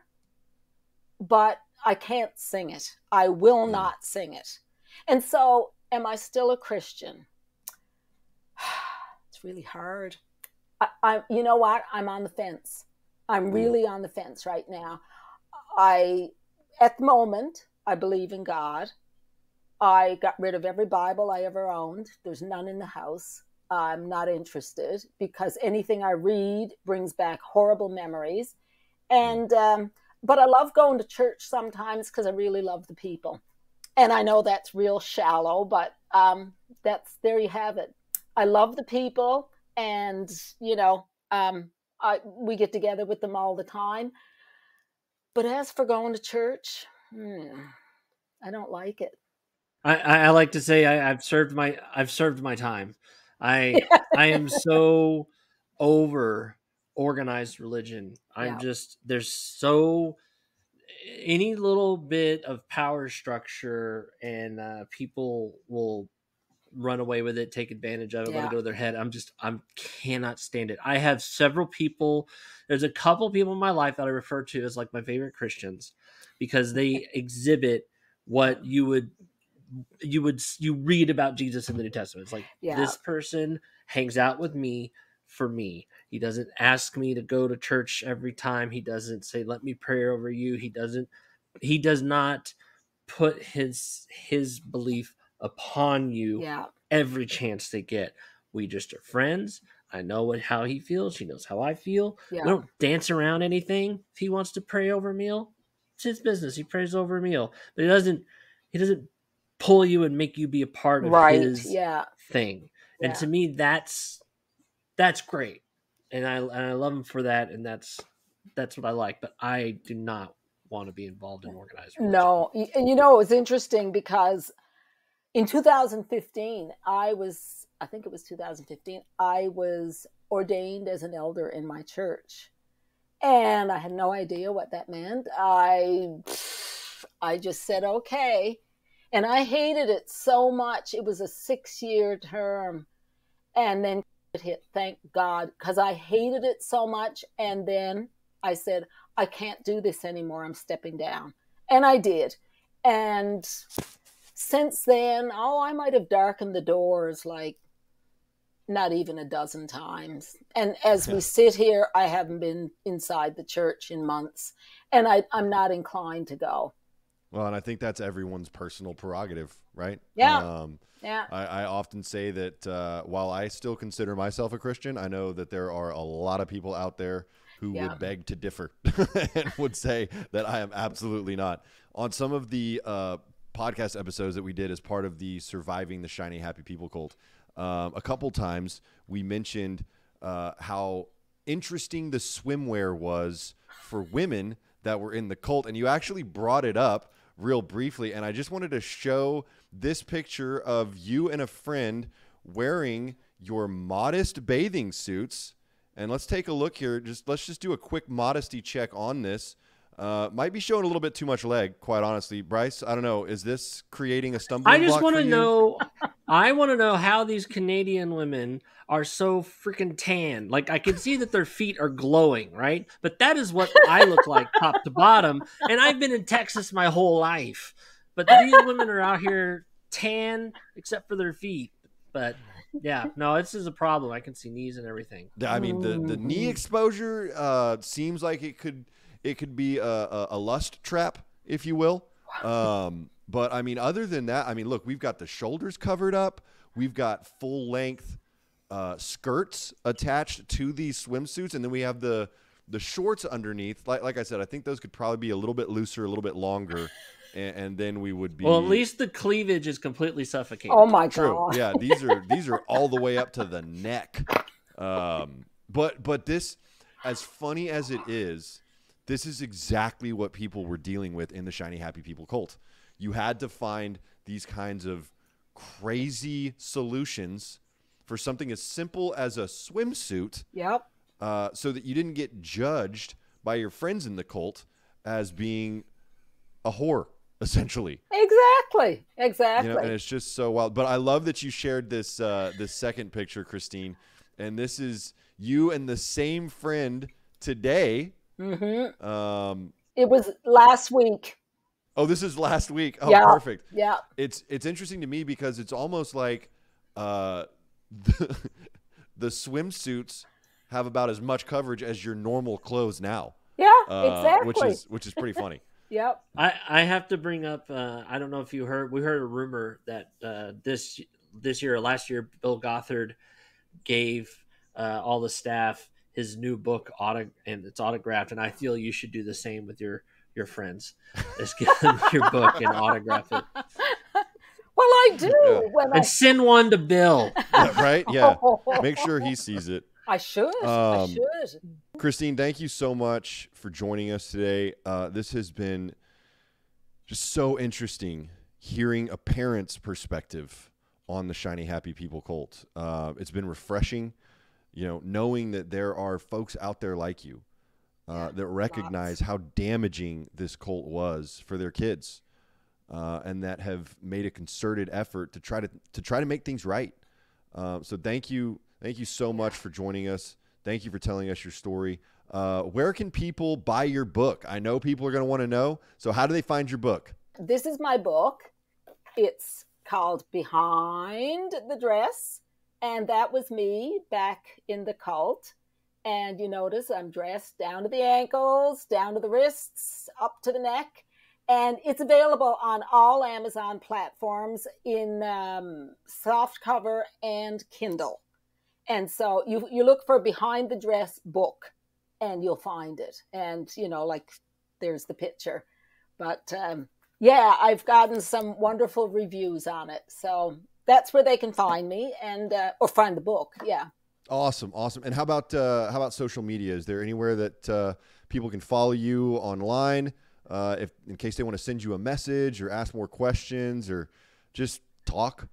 but I can't sing it. I will not sing it. And so, am I still a Christian? It's really hard. I, I you know what? I'm on the fence. I'm really on the fence right now. I, at the moment, I believe in God. I got rid of every Bible I ever owned. There's none in the house. I'm not interested because anything I read brings back horrible memories. And, um, but I love going to church sometimes because I really love the people. And I know that's real shallow, but um, that's, there you have it. I love the people, and, you know, um, I, we get together with them all the time. But as for going to church, Hmm. I don't like it. I, I like to say I, I've served my I've served my time. I I am so over organized religion. I'm yeah. just there's so any little bit of power structure and uh, people will run away with it, take advantage of it, yeah. let it go to their head. I'm just I cannot stand it. I have several people. There's a couple people in my life that I refer to as like my favorite Christians, because they exhibit what you would, you would, you read about Jesus in the New Testament. It's like, yeah. this person hangs out with me for me. He doesn't ask me to go to church every time. He doesn't say, let me pray over you. He doesn't, he does not put his, his belief upon you yeah. every chance they get. We just are friends. I know what, how he feels. She knows how I feel. Yeah. We don't dance around anything. If he wants to pray over a meal, it's his business. He prays over a meal, but he doesn't, he doesn't pull you and make you be a part of right. his yeah. thing. And yeah. to me, that's, that's great. And I, and I love him for that. And that's, that's what I like, but I do not want to be involved in organized religion. No. And you know, it was interesting because in two thousand fifteen, I was, I think it was two thousand fifteen, I was ordained as an elder in my church. And I had no idea what that meant. I, I just said, okay. And I hated it so much. It was a six-year term. And then it hit, thank God, because I hated it so much. And then I said, I can't do this anymore. I'm stepping down. And I did. And since then, oh, I might have darkened the doors like not even a dozen times. And as yeah. we sit here, I haven't been inside the church in months, and I, I'm not inclined to go. Well, and I think that's everyone's personal prerogative, right? Yeah. Um, yeah. I, I often say that uh, while I still consider myself a Christian, I know that there are a lot of people out there who yeah. would beg to differ and would say that I am absolutely not. On some of the uh, podcast episodes that we did as part of the Surviving the Shiny Happy People Cult, Um, a couple times we mentioned uh, how interesting the swimwear was for women that were in the cult. And you actually brought it up real briefly. And I just wanted to show this picture of you and a friend wearing your modest bathing suits. And let's take a look here. Just let's just do a quick modesty check on this. Uh, might be showing a little bit too much leg, quite honestly. Brice, I don't know. Is this creating a stumbling block for you? I just want to know... I want to know how these Canadian women are so freaking tan. Like, I can see that their feet are glowing, right? But that is what I look like top to bottom. And I've been in Texas my whole life. But these women are out here tan except for their feet. But yeah, no, this is a problem. I can see knees and everything. I mean, the, the knee exposure uh, seems like it could it could be a, a, a lust trap, if you will. Um But, I mean, other than that, I mean, look, we've got the shoulders covered up. We've got full-length uh, skirts attached to these swimsuits. And then we have the the shorts underneath. Like, like I said, I think those could probably be a little bit looser, a little bit longer. And, and then we would be... Well, at least the cleavage is completely suffocated. Oh, my God. True. Yeah, these are, these are all the way up to the neck. Um, but but this, as funny as it is, this is exactly what people were dealing with in the Shiny Happy People cult. You had to find these kinds of crazy solutions for something as simple as a swimsuit. Yep. Uh, so that you didn't get judged by your friends in the cult as being a whore, essentially. Exactly. Exactly. You know, and it's just so wild. But I love that you shared this, uh, this second picture, Christine. And this is you and the same friend today. Mm-hmm. Um, it was last week. Oh, this is last week. Oh, yeah, perfect. Yeah. It's it's interesting to me because it's almost like uh, the, the swimsuits have about as much coverage as your normal clothes now. Yeah, uh, exactly. Which is which is pretty funny. Yep. I, I have to bring up, uh, I don't know if you heard, we heard a rumor that uh, this, this year or last year, Bill Gothard gave uh, all the staff his new book, auto, and it's autographed, and I feel you should do the same with your your friends. Just give them your book and autograph it. Well, I do. Yeah. When and I... send one to Bill. Yeah, right? Yeah. Make sure he sees it. I should. Um, I should. Christine, thank you so much for joining us today. Uh, this has been just so interesting hearing a parent's perspective on the Shiny Happy People cult. Uh, it's been refreshing, you know, knowing that there are folks out there like you. Uh, that recognize how damaging this cult was for their kids, uh, and that have made a concerted effort to try to to try to make things right. Uh, so thank you, thank you so much for joining us. Thank you for telling us your story. Uh, where can people buy your book? I know people are going to want to know. So how do they find your book? This is my book. It's called Behind the Dress, and that was me back in the cult. And you notice I'm dressed down to the ankles, down to the wrists, up to the neck. And it's available on all Amazon platforms in um, softcover and Kindle. And so you, you look for Behind the Dress book and you'll find it. And, you know, like there's the picture. But um, yeah, I've gotten some wonderful reviews on it. So that's where they can find me and uh, or find the book. Yeah. Awesome. Awesome. And how about, uh, how about social media? Is there anywhere that, uh, people can follow you online? Uh, if in case they want to send you a message or ask more questions or just talk.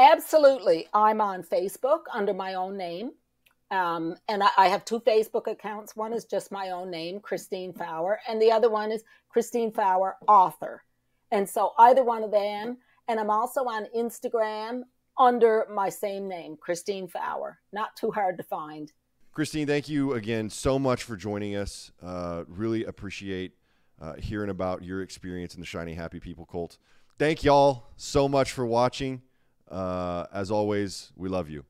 Absolutely. I'm on Facebook under my own name. Um, and I, I have two Facebook accounts. One is just my own name, Christine Faour, and the other one is Christine Faour Author. And so either one of them, and I'm also on Instagram under my same name, Christine Faour. Not too hard to find. Christine, thank you again so much for joining us. Uh, really appreciate uh, hearing about your experience in the Shiny Happy People cult. Thank y'all so much for watching. Uh, as always, we love you.